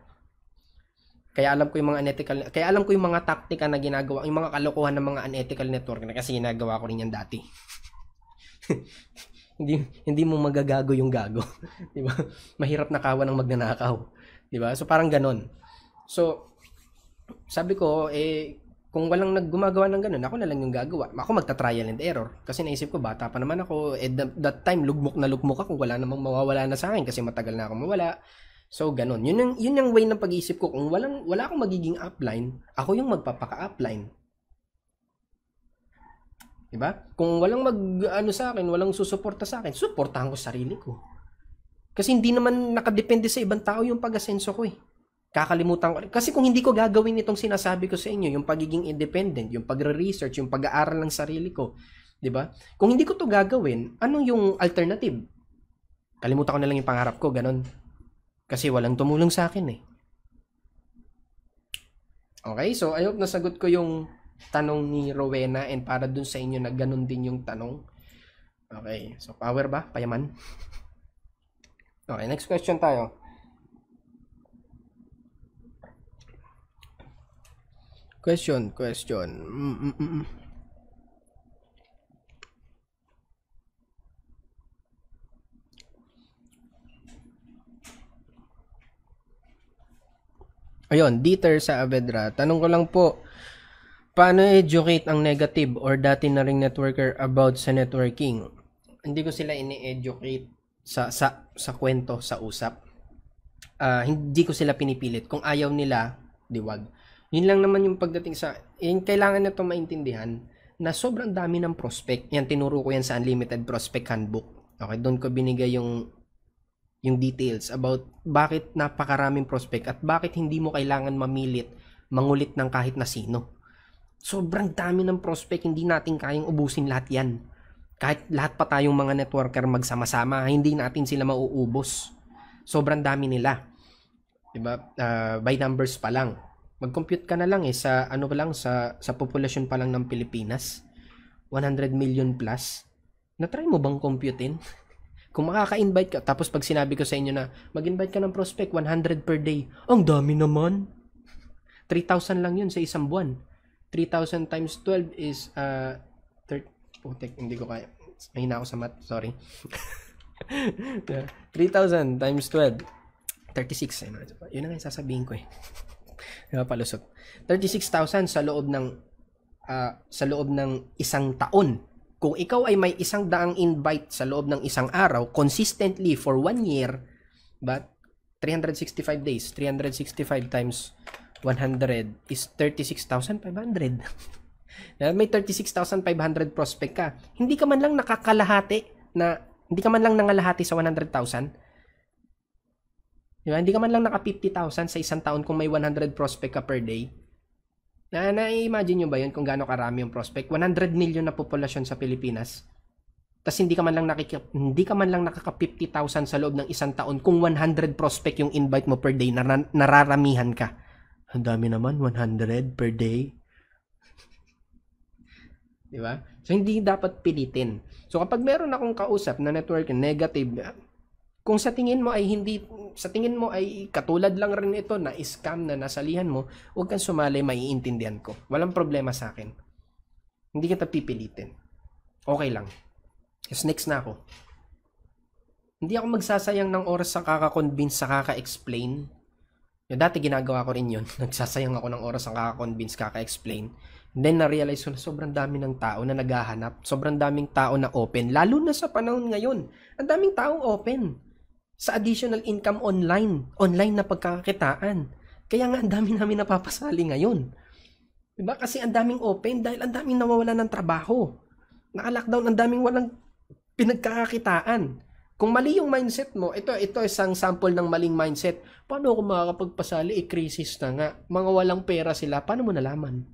Kaya alam ko yung mga taktika na ginagawa, yung mga kalokohan ng mga unethical networker na kasi ginagawa ko rin yan dati. hindi mo magagago yung gago. Diba? Mahirap nakawan ng magnanakaw. Diba? So parang ganon. So, sabi ko, eh, kung walang naggumagawa ng ganun, ako na lang yung gagawa. Ako magta-trial and error. Kasi naisip ko, bata pa naman ako. Eh, that time, lugmok ako. Wala namang mawawala na sa akin kasi matagal na ako mawala. So, ganun. Yun yung way ng pag-iisip ko. Kung wala akong magiging upline, ako yung magpapaka-upline. Diba? Kung walang sa akin, walang susuporta sa akin, suportahan ko sarili ko. Kasi hindi naman nakadepende sa ibang tao yung pag-asenso ko eh. Kakalimutan ko. Kasi kung hindi ko gagawin itong sinasabi ko sa inyo, yung pagiging independent, yung pagre-research, yung pag-aaral ng sarili ko, di ba? Kung hindi ko to gagawin, ano yung alternative? Kalimutan ko na lang yung pangarap ko, ganun. Kasi walang tumulong sa akin eh. Okay, so I hope nasagot ko yung tanong ni Rowena and para dun sa inyo na ganun din yung tanong. Okay, so power ba? Payaman? Okay, next question tayo. Question. Ayun, Dieter sa Avedra. Tanong ko lang po, paano educate ang negative or dati na ring networker about sa networking? Hindi ko sila ini-educate sa kwento, sa usap. Hindi ko sila pinipilit. Kung ayaw nila, diwag. Yun lang naman yung pagdating sa, yun kailangan na ito maintindihan na sobrang dami ng prospect. Yan, tinuro ko yan sa Unlimited Prospect Handbook. Okay, doon ko binigay yung details about bakit napakaraming prospect at bakit hindi mo kailangan mamilit, mangulit ng kahit na sino. Sobrang dami ng prospect, hindi natin kayang ubusin lahat yan. Kahit lahat pa tayong mga networker magsama-sama, hindi natin sila mauubos. Sobrang dami nila. Diba? By numbers pa lang. Mag-compute ka na lang eh sa ano pa lang sa populasyon pa lang ng Pilipinas. 100 million plus. Na-try mo bang computein? Kung makaka-invite ka, tapos pag sinabi ko sa inyo na mag-invite ka ng prospect 100 per day. Ang dami naman. 3,000 lang 'yun sa isang buwan. 3,000 times 12 is 30. Oh, hindi ko kaya. Mahina ako sa math, sorry. 3,000 times 12 36. Yun na nga sasabihin ko eh. Palusot. 36,000 sa loob ng isang taon. Kung ikaw ay may 100 invite sa loob ng isang araw consistently for 1 year, but 365 days, 365 times 100 is 36,500. May 36,500 prospect ka. Hindi ka man lang nangalahati sa 100,000. Diba? Hindi ka man lang naka 50,000 sa isang taon kung may 100 prospect ka per day. Na-imagine nyo ba yun kung gaano karami yung prospect? 100 million na populasyon sa Pilipinas. Tapos hindi ka man lang nakaka 50,000 sa loob ng isang taon kung 100 prospect yung invite mo per day, nararamihan ka. Ang dami naman, 100 per day. Diba? So hindi dapat pilitin. So kapag meron akong kausap na network negative, kung sa tingin mo ay katulad lang rin ito na scam na nasalihan mo, huwag kang sumali, maiintindihan ko. Walang problema sa akin. Hindi kita pipilitin. Okay lang. Yes, next na ako. Hindi ako magsasayang ng oras sa kaka-convince, sa kaka-explain. Dati ginagawa ko rin yun. Nagsasayang ako ng oras sa kaka-convince, kaka-explain. Then na-realize ko na sobrang dami ng tao na naghahanap. Sobrang daming tao na open. Lalo na sa panahon ngayon. Ang daming taong open sa additional income online na pagkakakitaan. Kaya nga ang dami namin napapasali ngayon. Diba? Kasi ang daming open dahil ang daming nawawala ng trabaho. Naka-lockdown, ang daming walang pinagkakakitaan. Kung mali yung mindset mo, ito isang sample ng maling mindset. Paano ako makakapagpasali? Krisis na nga. Mga walang pera sila. Paano mo nalaman?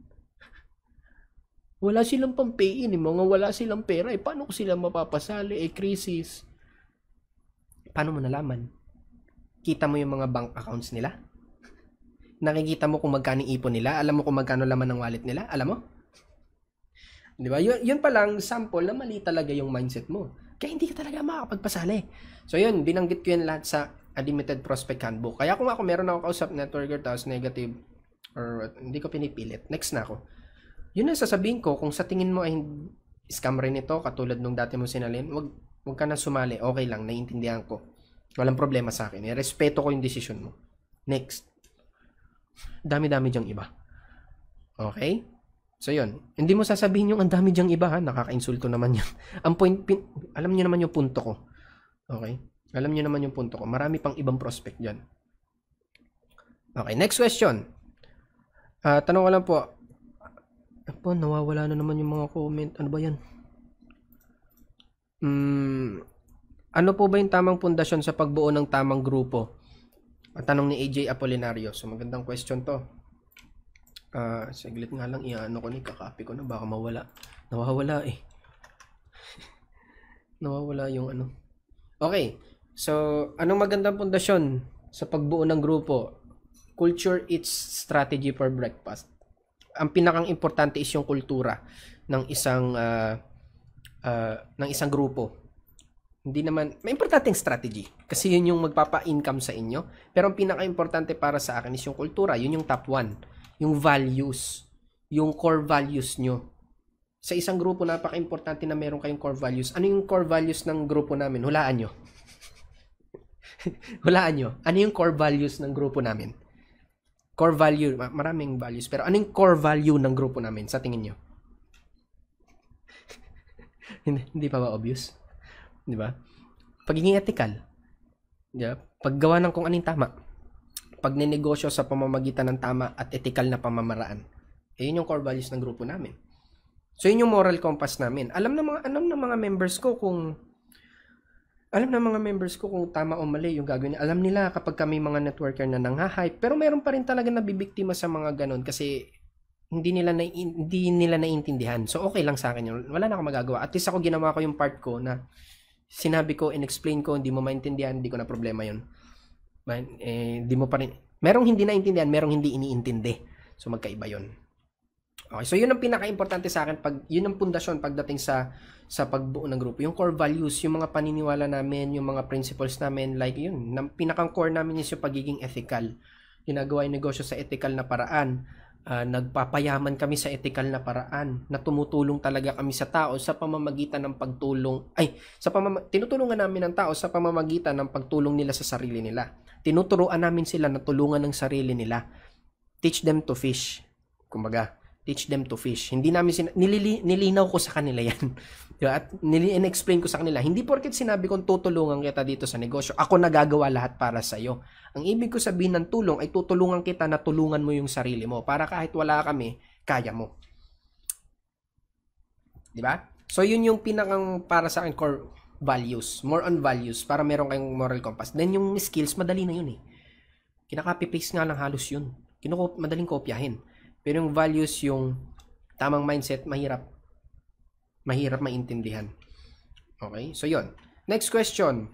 Wala silang pampein. Mga wala silang pera. Paano ko sila mapapasali? Krisis. Paano mo nalaman? Kita mo yung mga bank accounts nila? Nakikita mo kung magkano ipon nila? Alam mo kung magkano laman ng wallet nila? Alam mo? Di ba? Yun palang sample na mali talaga yung mindset mo. Kaya hindi ka talaga makakapagpasali. So yun, binanggit ko yun lahat sa Unlimited Prospect Handbook. Kaya kung ako meron ako kausap networker tapos negative or hindi ko pinipilit. Next na ako. Yun na sasabihin ko, kung sa tingin mo ay scam rin ito, katulad nung dati mo sinalin, Huwag ka na sumali. Okay lang, naiintindihan ko. Walang problema sa akin. Respeto ko yung desisyon mo. Next. dami-dami dyang iba. Okay? So, yun. Hindi mo sasabihin yung ang dami dyang iba, ha? Nakaka-insulto naman yan. Ang point, alam nyo naman yung punto ko. Okay? Alam nyo naman yung punto ko. Marami pang ibang prospect dyan. Okay, next question. Tanong ko lang po. Apo, nawawala na naman yung mga comment. Ano ba yan? Ano po ba yung tamang pundasyon sa pagbuo ng tamang grupo? Tanong ni AJ Apolinario. So, magandang question to. Saglit nga lang. Iano ko na. Kakapi ko na. Baka mawala. Nawawala eh. Nawawala yung ano. Okay. So, anong magandang pundasyon sa pagbuo ng grupo? Culture eats strategy for breakfast. Ang pinakang importante is yung kultura ng isang grupo. Hindi naman, may importanteng strategy kasi yun yung magpapa-income sa inyo. Pero ang pinaka-importante para sa akin is yung kultura, yun yung top one. Yung values, yung core values nyo. Sa isang grupo napaka-importante na meron kayong core values. Ano yung core values ng grupo namin? Hulaan nyo. Hulaan nyo. Ano yung core values ng grupo namin? Core value, maraming values. Pero anong core value ng grupo namin sa tingin nyo? Hindi pa ba obvious? Di ba? Pagiging ethical. Yeah. Paggawa ng kung anong tama. Pagnenegosyo sa pamamagitan ng tama at ethical na pamamaraan. Yun yung core values ng grupo namin. So, yun yung moral compass namin. Alam na mga members ko kung tama o mali yung gagawin. Alam nila kapag kami mga networker na nangha-hype, pero meron pa rin talaga nabibiktima sa mga ganun kasi hindi nila naiintindihan. So okay lang sa akin yun. Wala na akong magagawa. At least ako ginawa ko yung part ko na sinabi ko, in-explain ko, hindi mo maintindihan, hindi ko na problema yun. Hindi mo pa rin. Merong hindi naintindihan, merong hindi iniintindi. So magkaiba yun. Okay, so yun ang pinaka-importante sa akin, yun ang pundasyon pagdating sa pagbuo ng grupo. Yung core values, yung mga paniniwala namin, yung mga principles namin, like yun. Ang pinaka-core namin is yung pagiging ethical. Ginagawa yung negosyo sa ethical na paraan. Nagpapayaman kami sa ethical na paraan. Na tumutulong talaga kami sa tao sa pamamagitan ng pagtulong. Tinutulungan namin ang tao sa pamamagitan ng pagtulong nila sa sarili nila. Tinuturuan namin sila na tulungan ng sarili nila. Teach them to fish. Kumbaga, teach them to fish. Hindi namin nilinaw ko sa kanila yan. Diba? At in-explain ko sa kanila. Hindi porket sinabi kong tutulungan kita dito sa negosyo, ako nagagawa lahat para sa'yo. Ang ibig ko sabihin ng tulong ay tutulungan kita na tulungan mo yung sarili mo para kahit wala kami, kaya mo. Diba? So, yun yung pinakang para sa akin core values. More on values para meron kayong moral compass. Then, yung skills, madali na yun eh. Kinaka-copy-paste nga lang halos yun. Madaling kopyahin. Pero yung values, yung tamang mindset, mahirap maintindihan. Okay? So, yun. Next question.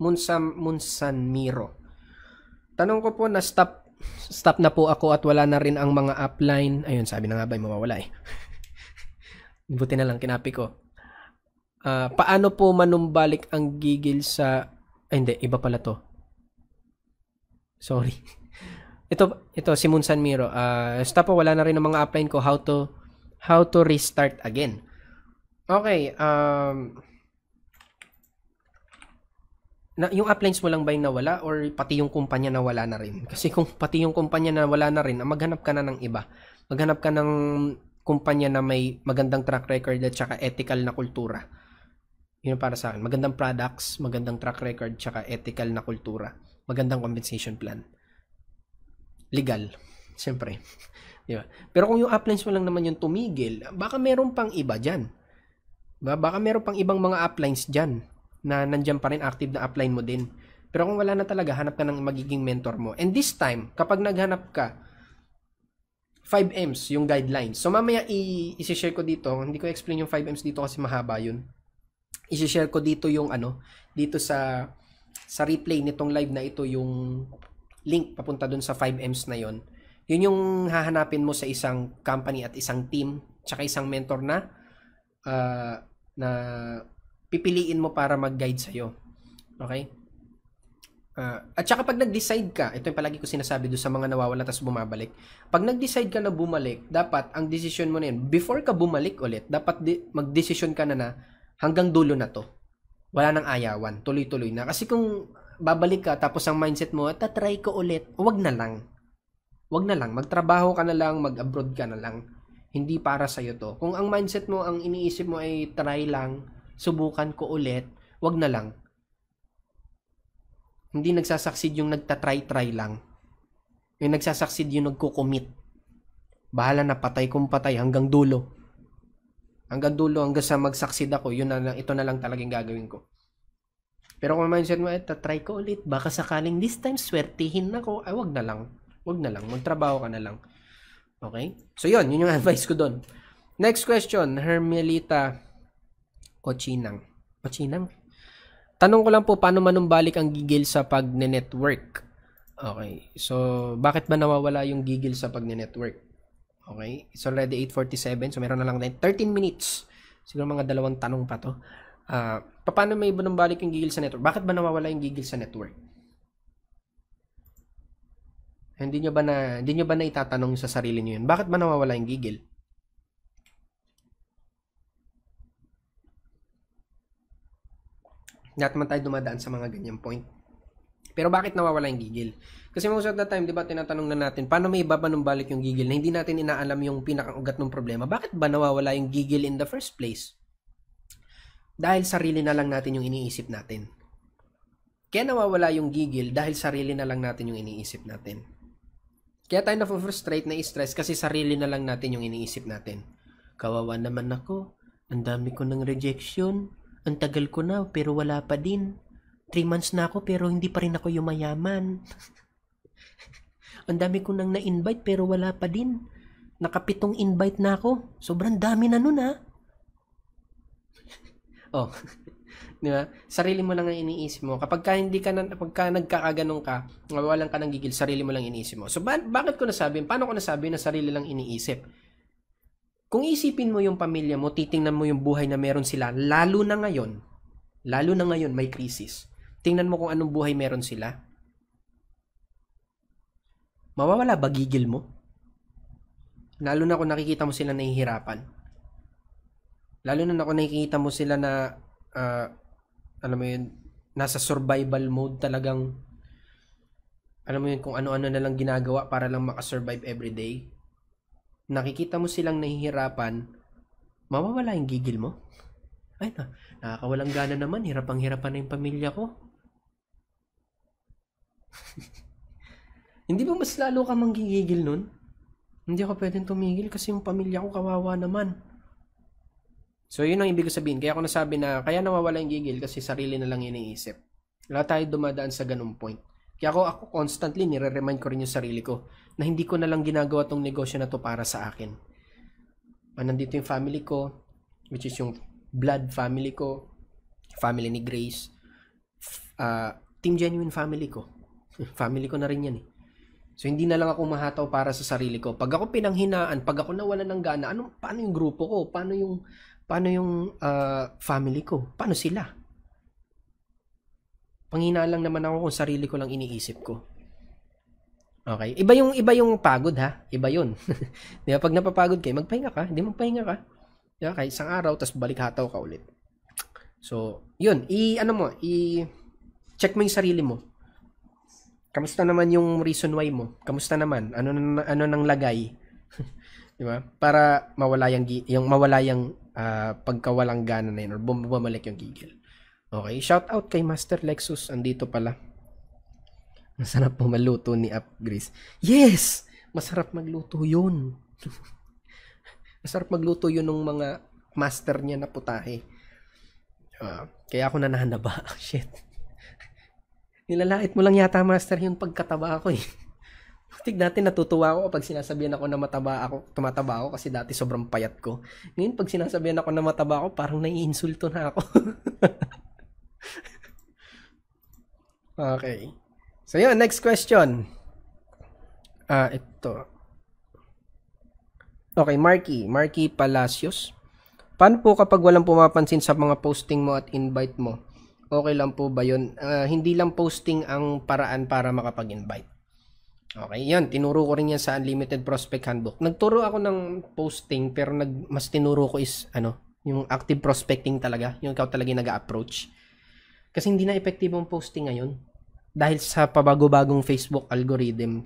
Munsan Miro. Tanong ko po na stop na po ako at wala na rin ang mga upline. Ayun, sabi na nga ba, mawawala eh. Buti na lang, kinapi ko. Paano po manumbalik ang gigil sa... Ay, hindi. Iba pala to. Sorry. Ito si Munsan Miro. Stop po, wala na rin ang mga upline ko. How to restart again. Okay, yung uplines mo lang ba yung nawala or pati yung kumpanya nawala na rin? Kasi kung pati yung kumpanya nawala na rin, maghanap ka na ng iba. Maghanap ka ng kumpanya na may magandang track record at saka ethical na kultura. Yun para sa akin. Magandang products, magandang track record, saka ethical na kultura. Magandang compensation plan. Legal, siyempre. Diba? Pero kung yung uplines mo lang naman yung tumigil, baka meron pang iba dyan. Baka meron pang ibang mga uplines dyan na nandyan pa rin, active na upline mo din. Pero kung wala na talaga, hanap ka ng magiging mentor mo. And this time, kapag naghanap ka, 5Ms, yung guidelines. So mamaya i-share ko dito, hindi ko explain yung 5Ms dito kasi mahaba yun. I-share ko dito yung ano, dito sa replay nitong live na ito yung... link papunta dun sa 5Ms na yon. Yun yung hahanapin mo sa isang company at isang team, tsaka isang mentor na na pipiliin mo para mag-guide sa'yo. Okay? At tsaka pag nag-decide ka, ito yung palagi ko sinasabi doon sa mga nawawala tas bumabalik. Pag nag-decide ka na bumalik, dapat ang decision mo na yun, before ka bumalik ulit, dapat mag-decision ka na hanggang dulo na to. Wala nang ayawan. Tuloy-tuloy na. Kasi kung babalik ka tapos ang mindset mo at tatry ko ulit, wag na lang. wag na lang, magtrabaho ka na lang, mag-abroad ka na lang. Hindi para sa'yo to. Kung ang mindset mo, ang iniisip mo ay try lang, subukan ko ulit, wag na lang. Hindi nagsasucceed yung nagtatry-try lang. Yung nagsasucceed yung nagko-commit. Bahala na, patay kung patay hanggang dulo. Hanggang dulo, hanggang sa mag-succeed ako, yun na lang, ito na lang talagang gagawin ko. Pero kung mindset mo, tatry ko ulit, baka sakaling this time, swertihin ako, ay wag na lang. Wag na lang, magtrabaho ka na lang. Okay? So yun yung advice ko doon. Next question, Hermelita Ochinang. Ochinang? Tanong ko lang po, paano manumbalik ang gigil sa pag-network? Okay. So, bakit ba nawawala yung gigil sa pag-network? Okay. It's already 8:47. So, meron na lang 13 minutes. Siguro mga dalawang tanong pa to. Paano may manumbalik yung gigil sa network? Bakit ba nawawala yung gigil sa network? Hindi nyo ba na itatanong sa sarili nyo yun? Bakit ba nawawala yung gigil? Lahat man tayo dumadaan sa mga ganyang point. Pero bakit nawawala yung gigil? Kasi most of the time, di ba, tinatanong na natin, paano may iba manumbalik yung gigil na hindi natin inaalam yung pinakaugat ng problema? Bakit ba nawawala yung gigil in the first place? Dahil sarili na lang natin yung iniisip natin. Kaya nawawala yung gigil dahil sarili na lang natin yung iniisip natin. Kaya tayo na-frustrate, na-stress kasi sarili na lang natin yung iniisip natin. Kawawa naman ako. Ang dami ko ng rejection. Ang tagal ko na pero wala pa din. 3 months na ako pero hindi pa rin ako yumayaman. Ang dami ko nang na-invite pero wala pa din. Nakapitong invite na ako. Sobrang dami na nun ha. Oh. Di ba? Sarili mo lang ang iniisip mo. Kapag ka hindi ka na, pagka nagkakaganong ka, nawawalan ka ng gigil, sarili mo lang iniisip mo. So bakit ko nasabi? Paano ko nasabi na sarili lang iniisip? Kung isipin mo yung pamilya mo, titingnan mo yung buhay na meron sila, lalo na ngayon may krisis. Tingnan mo kung anong buhay meron sila. Mawawala ba gigil mo? Lalo na kung nakikita mo sila nahihirapan. Lalo na kung nakikita mo sila na alam mo yun, nasa survival mode talagang, alam mo yun, kung ano-ano na lang ginagawa para lang makasurvive everyday. Nakikita mo silang nahihirapan, mawawala yung gigil mo. Ay na, nakakawalang gana naman, hirapang-hirapan na yung pamilya ko. Hindi ba mas lalo ka manggigigil nun? Hindi ako pwedeng tumigil kasi yung pamilya ko kawawa naman. So, yun ang ibig sabihin. Kaya ako nasabi na kaya nawawala yung gigil kasi sarili na lang iniisip. Wala tayo dumadaan sa ganung point. Kaya ako constantly nire-remind ko rin yung sarili ko na hindi ko na lang ginagawa tong negosyo na to para sa akin. Nandito yung family ko, which is yung blood family ko, family ni Grace, Team Genuine family ko. Family ko na rin yan eh. So, hindi na lang ako mahataw para sa sarili ko. Pag ako pinanghinaan, pag ako nawala ng gana, paano yung grupo ko? Paano yung family ko? Paano sila? Panghina lang naman ako kung sarili ko lang iniisip ko. Okay? Iba yung pagod ha? Iba yun. Di ba? Pag napapagod kayo, magpahinga ka. Hindi magpahinga ka. Di ba? Kahit isang araw, tapos balik hataw ka ulit. So, yun. I-check mo yung sarili mo. Kamusta naman yung reason why mo? Kamusta naman? Ano nang lagay? Di ba? Para mawala yung pagkawalang gana na yun or bumalik yung gigil. Okay, shout out kay Master Lexus, andito pala. Masarap po maluto ni Up Grace. Yes, masarap magluto 'yun. Masarap magluto 'yun ng mga master niya na putahe. Kaya ako nanahanaba. Shit. Nilalait mo lang yata master yung pagkataba ko eh. Tignan natin, natutuwa ako pag sinasabihan ako na mataba ako, tumataba ako kasi dati sobrang payat ko. Ngayon pag sinasabihan ako na mataba ako, parang naiinsulto na ako. Okay. So yun, next question. Ito. Okay, Marky Palacios. Paano po kapag walang pumapansin sa mga posting mo at invite mo? Okay lang po ba yun? Hindi lang posting ang paraan para makapag-invite. Okay, yan. Tinuro ko rin yan sa Unlimited Prospect Handbook. Nagturo ako ng posting pero mas tinuro ko is yung active prospecting talaga. Yung ikaw talaga nag-approach. Kasi hindi na epektibo ang posting ngayon. Dahil sa pabago-bagong Facebook algorithm.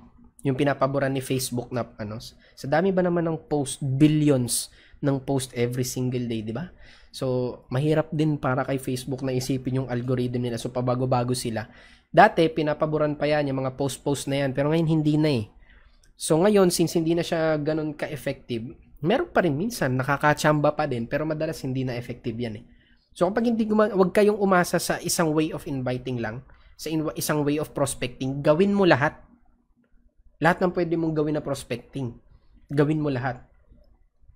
Yung pinapaboran ni Facebook na ano, sa dami ba naman ng post, billions ng post every single day, di ba? So, mahirap din para kay Facebook na isipin yung algorithm nila. So, pabago-bago sila. Dati, pinapaboran pa yan, yung mga post-post na yan. Pero ngayon, hindi na eh. So, ngayon, since hindi na siya ganun ka-effective, meron pa rin minsan, nakakachamba pa din, pero madalas hindi na effective yan eh. So, kapag hindi wag kayong umasa sa isang way of inviting lang, sa isang way of prospecting, gawin mo lahat. Lahat ng pwede mong gawin na prospecting. Gawin mo lahat.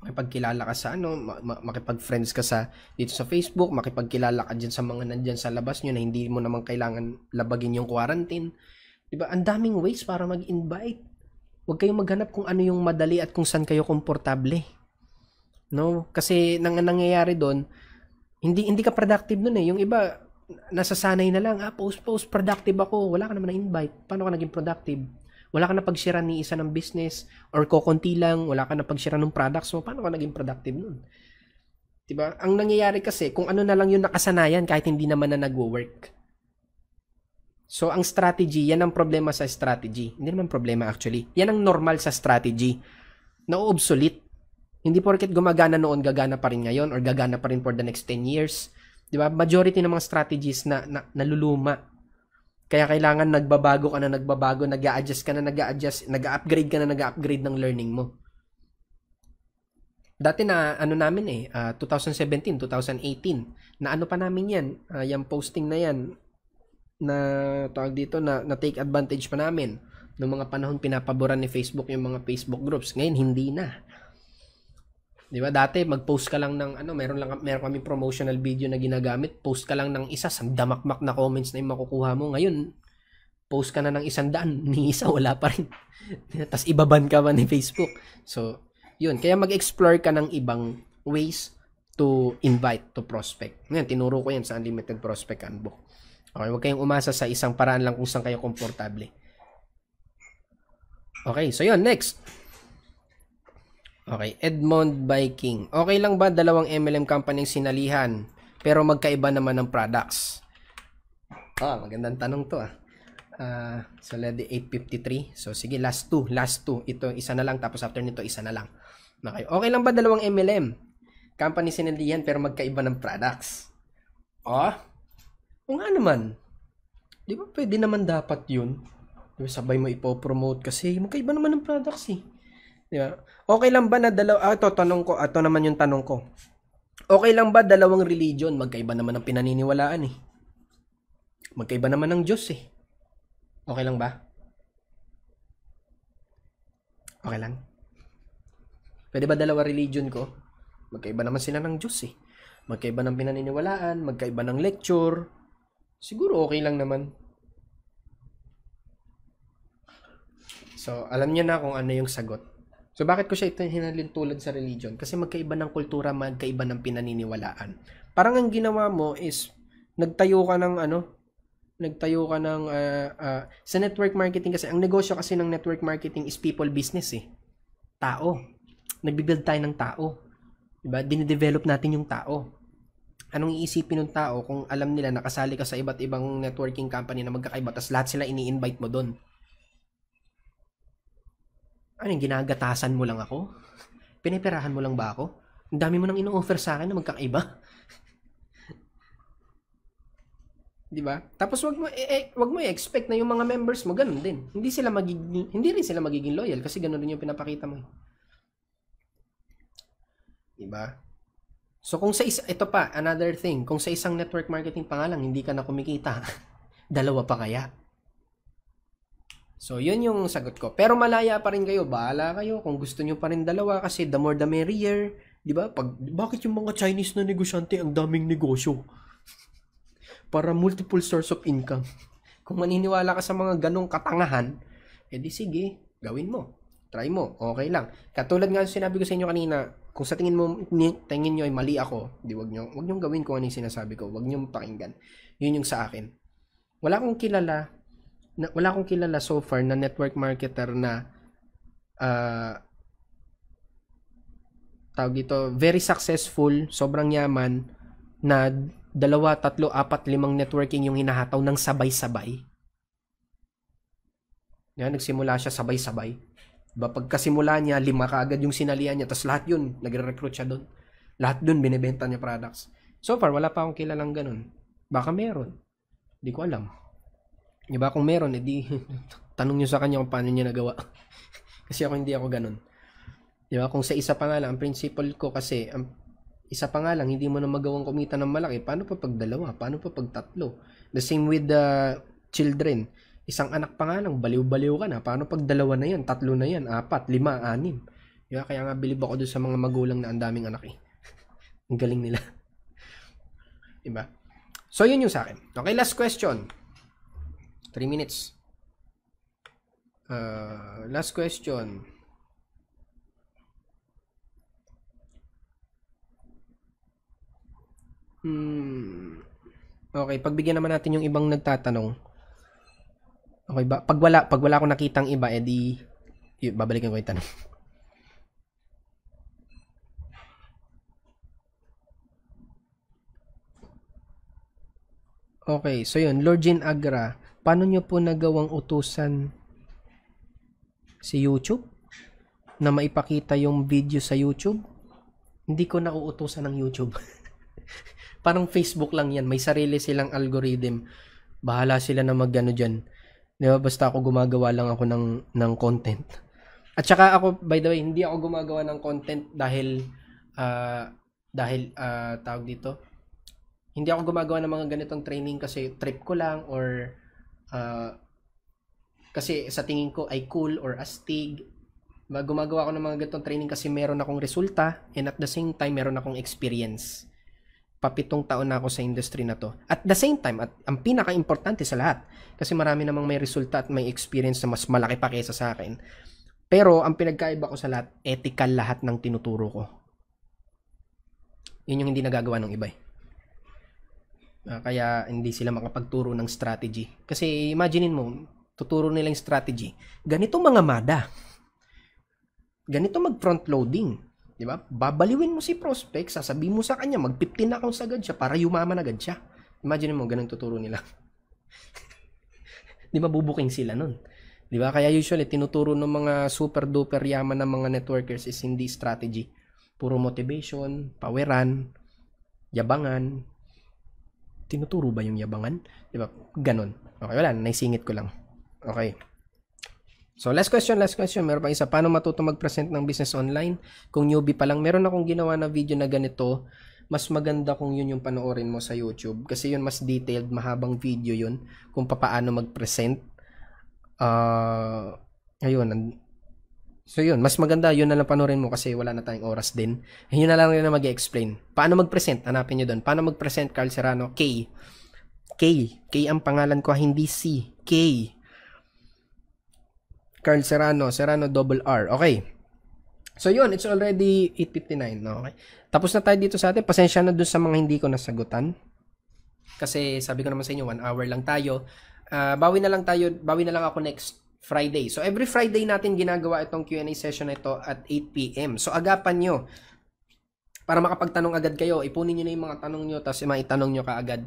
Makipagkilala ka sa ano, makipag-friends ka sa dito sa Facebook, makipagkilala ka diyan sa mga nandiyan sa labas niyo na hindi mo naman kailangan labagin yung quarantine. 'Di ba? Ang daming ways para mag-invite. Huwag kayong maghanap kung ano yung madali at kung saan kayo komportable. No? Kasi nangyayari doon, hindi ka productive noon eh. Yung iba nasasanay na lang, post productive ako. Wala ka naman na-invite. Paano ka naging productive? Wala ka na pag-share ni isa ng business or kokonti lang, wala ka na pag-share ng products mo, paano ka naging productive nun? Diba? Ang nangyayari kasi, kung ano na lang yung nakasanayan kahit hindi naman na nagwo-work. So, ang strategy, yan ang problema sa strategy. Hindi naman problema actually. Yan ang normal sa strategy. Na-obsolete. Hindi porket gumagana noon, gagana pa rin ngayon or gagana pa rin for the next 10 years. Diba? Majority ng mga strategies na naluluma. Kaya kailangan nagbabago, nag-a-adjust, nag-a-upgrade ng learning mo. Dati na ano namin 2017, 2018, na ano pa namin yan, yung posting na yan, na tawag dito, na take advantage pa namin. Noong mga panahon pinapaboran ni Facebook yung mga Facebook groups, ngayon hindi na. Di ba? Dati mag-post ka lang ng ano, meron kami promotional video na ginagamit. Post ka lang ng isa, damakmak na comments na yung makukuha mo. Ngayon, post ka na ng 100, ni isa wala pa rin. Tapos ibaban ka ba ni Facebook. So, yun. Kaya mag-explore ka ng ibang ways to invite, to prospect. Ngayon, tinuro ko yan sa Unlimited Prospect Handbook. Okay, huwag kayong umasa sa isang paraan lang kung saan kayo komportable. Okay, so yun. Next. Okay, Edmond Biking. Okay lang ba dalawang MLM company sinalihan pero magkaiba naman ng products? Magandang tanong to. So, lady 853. So, sige, last two. Ito, isa na lang. Tapos after nito, isa na lang. Okay, okay lang ba dalawang MLM company sinalihan pero magkaiba ng products? O nga naman. Di ba pwede naman dapat yun? Di ba sabay mo ipopromote kasi magkaiba naman ng products eh. Yeah. Okay lang ba na ito naman yung tanong ko. Okay lang ba dalawang religion? Magkaiba naman ang pinaniniwalaan eh. Magkaiba naman ang Diyos eh. Okay lang ba? Okay lang? Pwede ba dalawa religion ko? Magkaiba naman sila ng Diyos eh. Magkaiba ng pinaniniwalaan, magkaiba ng lecture. Siguro okay lang naman. So, alam niyo na kung ano yung sagot. So, bakit ko siya ito hinalin tulad sa religion? Kasi magkaiba ng kultura, magkaiba ng pinaniniwalaan. Parang ang ginawa mo is, nagtayo ka ng sa network marketing kasi, ang negosyo kasi ng network marketing is people business eh. Tao. Nagbibuild tayo ng tao. Diba? Dinidevelop natin yung tao. Anong iisipin ng tao kung alam nila nakasali ka sa iba't ibang networking company na magkakaiba, tapos lahat sila ini-invite mo doon? Ano, ginagatasan mo lang ako? Piniperahan mo lang ba ako? Ang dami mo nang ino-offer sa akin na magkakaiba. Di ba? Tapos wag mo i-expect na yung mga members mo ganun din. Hindi rin sila magiging loyal kasi ganun din yung pinapakita mo. Di ba? So kung sa isa, ito pa, another thing, kung sa isang network marketing pa nga lang hindi ka na kumikita, dalawa pa kaya? So, yun yung sagot ko. Pero malaya pa rin kayo. Bahala kayo kung gusto nyo pa rin dalawa kasi the more the merrier. Diba? Bakit yung mga Chinese na negosyante ang daming negosyo? Para multiple source of income. Kung maniniwala ka sa mga ganong katangahan, edi sige, gawin mo. Try mo. Okay lang. Katulad nga sinabi ko sa inyo kanina, kung sa tingin nyo ay mali ako, di wag nyong gawin kung ano yung sinasabi ko. Wag nyong pakinggan. Yun yung sa akin. Wala akong kilala so far na network marketer na tawag dito, very successful, sobrang yaman, na 2, 3, 4, 5 networking yung hinahataw ng sabay-sabay. Yan, nagsimula siya sabay-sabay. Diba? Pagkasimula niya, 5 kaagad yung sinalian niya. Tapos lahat yun, nagre-recruit siya doon. Lahat doon, binibenta niya products. So far, wala pa akong kilalang ganun. Baka meron. Hindi ko alam. Diba? Kung meron, edi tanong nyo sa kanya kung paano niya nagawa. Kasi ako, hindi ako ganun. Diba? Kung sa isa pa nga lang, ang principle ko kasi, isa pa nga lang, hindi mo na magawang kumita ng malaki. Paano pa pag 2? Paano pa pag 3? The same with the children. Isang anak pa nga lang, baliw-baliw ka na. Paano pag 2 na yan, 3 na yan, 4, 5, 6? Diba? Kaya nga, bilib ako doon sa mga magulang na ang daming anak eh. Ang galing nila. Diba? So, yun yung sa akin. Okay, last question. 3 minutes. Last question. Okay, pagbigyan naman natin yung ibang nagtatanong. Okay ba? Pag wala akong nakitang iba, edi babalikan ko yung tanong. Okay, so yun, Lord Jean Agra, paano nyo po nagawang utusan si YouTube na maipakita yung video sa YouTube? Hindi ko nauutusan ng YouTube. Parang Facebook lang yan. May sarili silang algorithm. Bahala sila na mag-ano dyan. Diba? Basta ako gumagawa lang ako ng content. At saka ako, by the way, hindi ako gumagawa ng content dahil tawag dito. Hindi ako gumagawa ng mga ganitong training kasi trip ko lang or kasi sa tingin ko ay cool or astig. Gumagawa ako ng mga ganitong training kasi meron akong resulta and at the same time meron akong experience. Papitong taon na ako sa industry na to. At the same time, at ang pinaka-importante sa lahat, kasi marami namang may resulta at may experience na mas malaki pa kaysa sa akin. Pero, ang pinagkaiba ko sa lahat, ethical lahat ng tinuturo ko. Yun yung hindi nagagawa ng iba. Kaya, hindi sila makapagturo ng strategy. Kasi, imaginein mo, tuturo nila yung strategy. Ganito mga mada. Ganito mag-front loading. Diba? Babaliwin mo si prospect, sasabihin mo sa kanya, mag-15 accounts agad siya para yumaman agad siya. Imagine mo, ganun tuturo nila. Di ba bubuking sila nun? Di ba? Kaya usually, tinuturo ng mga super duper yaman ng mga networkers is hindi strategy. Puro motivation, paweran, yabangan. Tinuturo ba yung yabangan? Di ba? Ganun. Okay, wala. Naisingit ko lang. Okay. So, last question. Meron pa isa. Paano matuto mag-present ng business online? Kung newbie pa lang, meron akong ginawa na video na ganito. Mas maganda kung yun yung panoorin mo sa YouTube. Kasi yun mas detailed, mahabang video yun. Kung paano mag-present. Ayun. So, yun. Mas maganda. Yun na lang panoorin mo kasi wala na tayong oras din. Yun na lang rin na mag-explain. Paano mag-present? Hanapin nyo doon. Paano mag-present, Karl Serrano? K ang pangalan ko. Hindi C. K. Karl Serrano RR. Okay. So yun, it's already 8:59. Okay. Tapos na tayo dito sa atin. Pasensya na dun sa mga hindi ko nasagutan. Kasi sabi ko naman sa inyo, 1 hour lang tayo. Bawi na lang ako next Friday. So every Friday natin ginagawa itong Q&A session na ito at 8 PM. So agapan nyo. Para makapagtanong agad kayo, ipunin nyo na yung mga tanong nyo, tapos maitanong nyo kaagad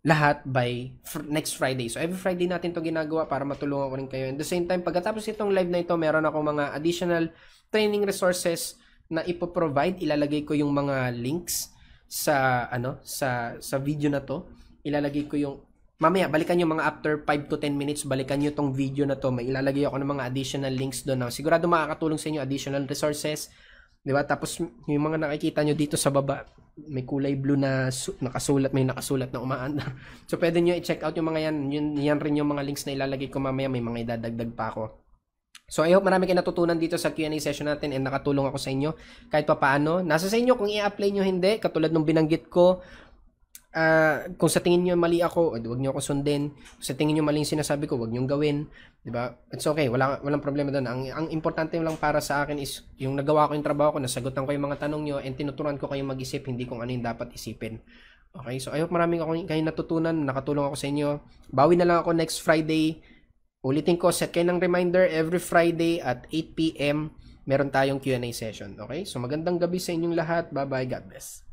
lahat by next Friday. So, every Friday natin to ginagawa para matulungan ko rin kayo. At the same time, pagkatapos itong live na ito, meron ako mga additional training resources na ipoprovide. Ilalagay ko yung mga links sa video na to. Ilalagay ko yung mamaya, balikan nyo mga after 5 to 10 minutes, balikan nyo tong video na to. May ilalagay ako ng mga additional links doon. Sigurado makakatulong sa inyo additional resources. Diba? Tapos yung mga nakikita nyo dito sa baba, may kulay blue na nakasulat na umaandar. So pwede nyo i-check out yung mga yan. Yan rin yung mga links na ilalagay ko mamaya. May mga idadagdag pa ako. So I hope marami kayo natutunan dito sa Q&A session natin and nakatulong ako sa inyo kahit pa paano. Nasa sa inyo kung i-apply nyo hindi. Katulad nung binanggit ko, kung sa tingin nyo mali ako, huwag nyo ako sundin. Kung sa tingin nyo mali yung sinasabi ko, huwag nyo gawin. Diba? It's okay, walang problema doon. Ang importante lang para sa akin is yung nagawa ko yung trabaho ko, nasagutan ko yung mga tanong nyo, and tinuturuan ko kayong mag-isip, hindi kung ano yung dapat isipin. Okay, so I hope maraming kayo natutunan, nakatulong ako sa inyo. Bawi na lang ako next Friday. Ulitin ko, set kayo ng reminder, every Friday at 8 PM, meron tayong Q&A session. Okay, so magandang gabi sa inyong lahat. Bye-bye, God bless.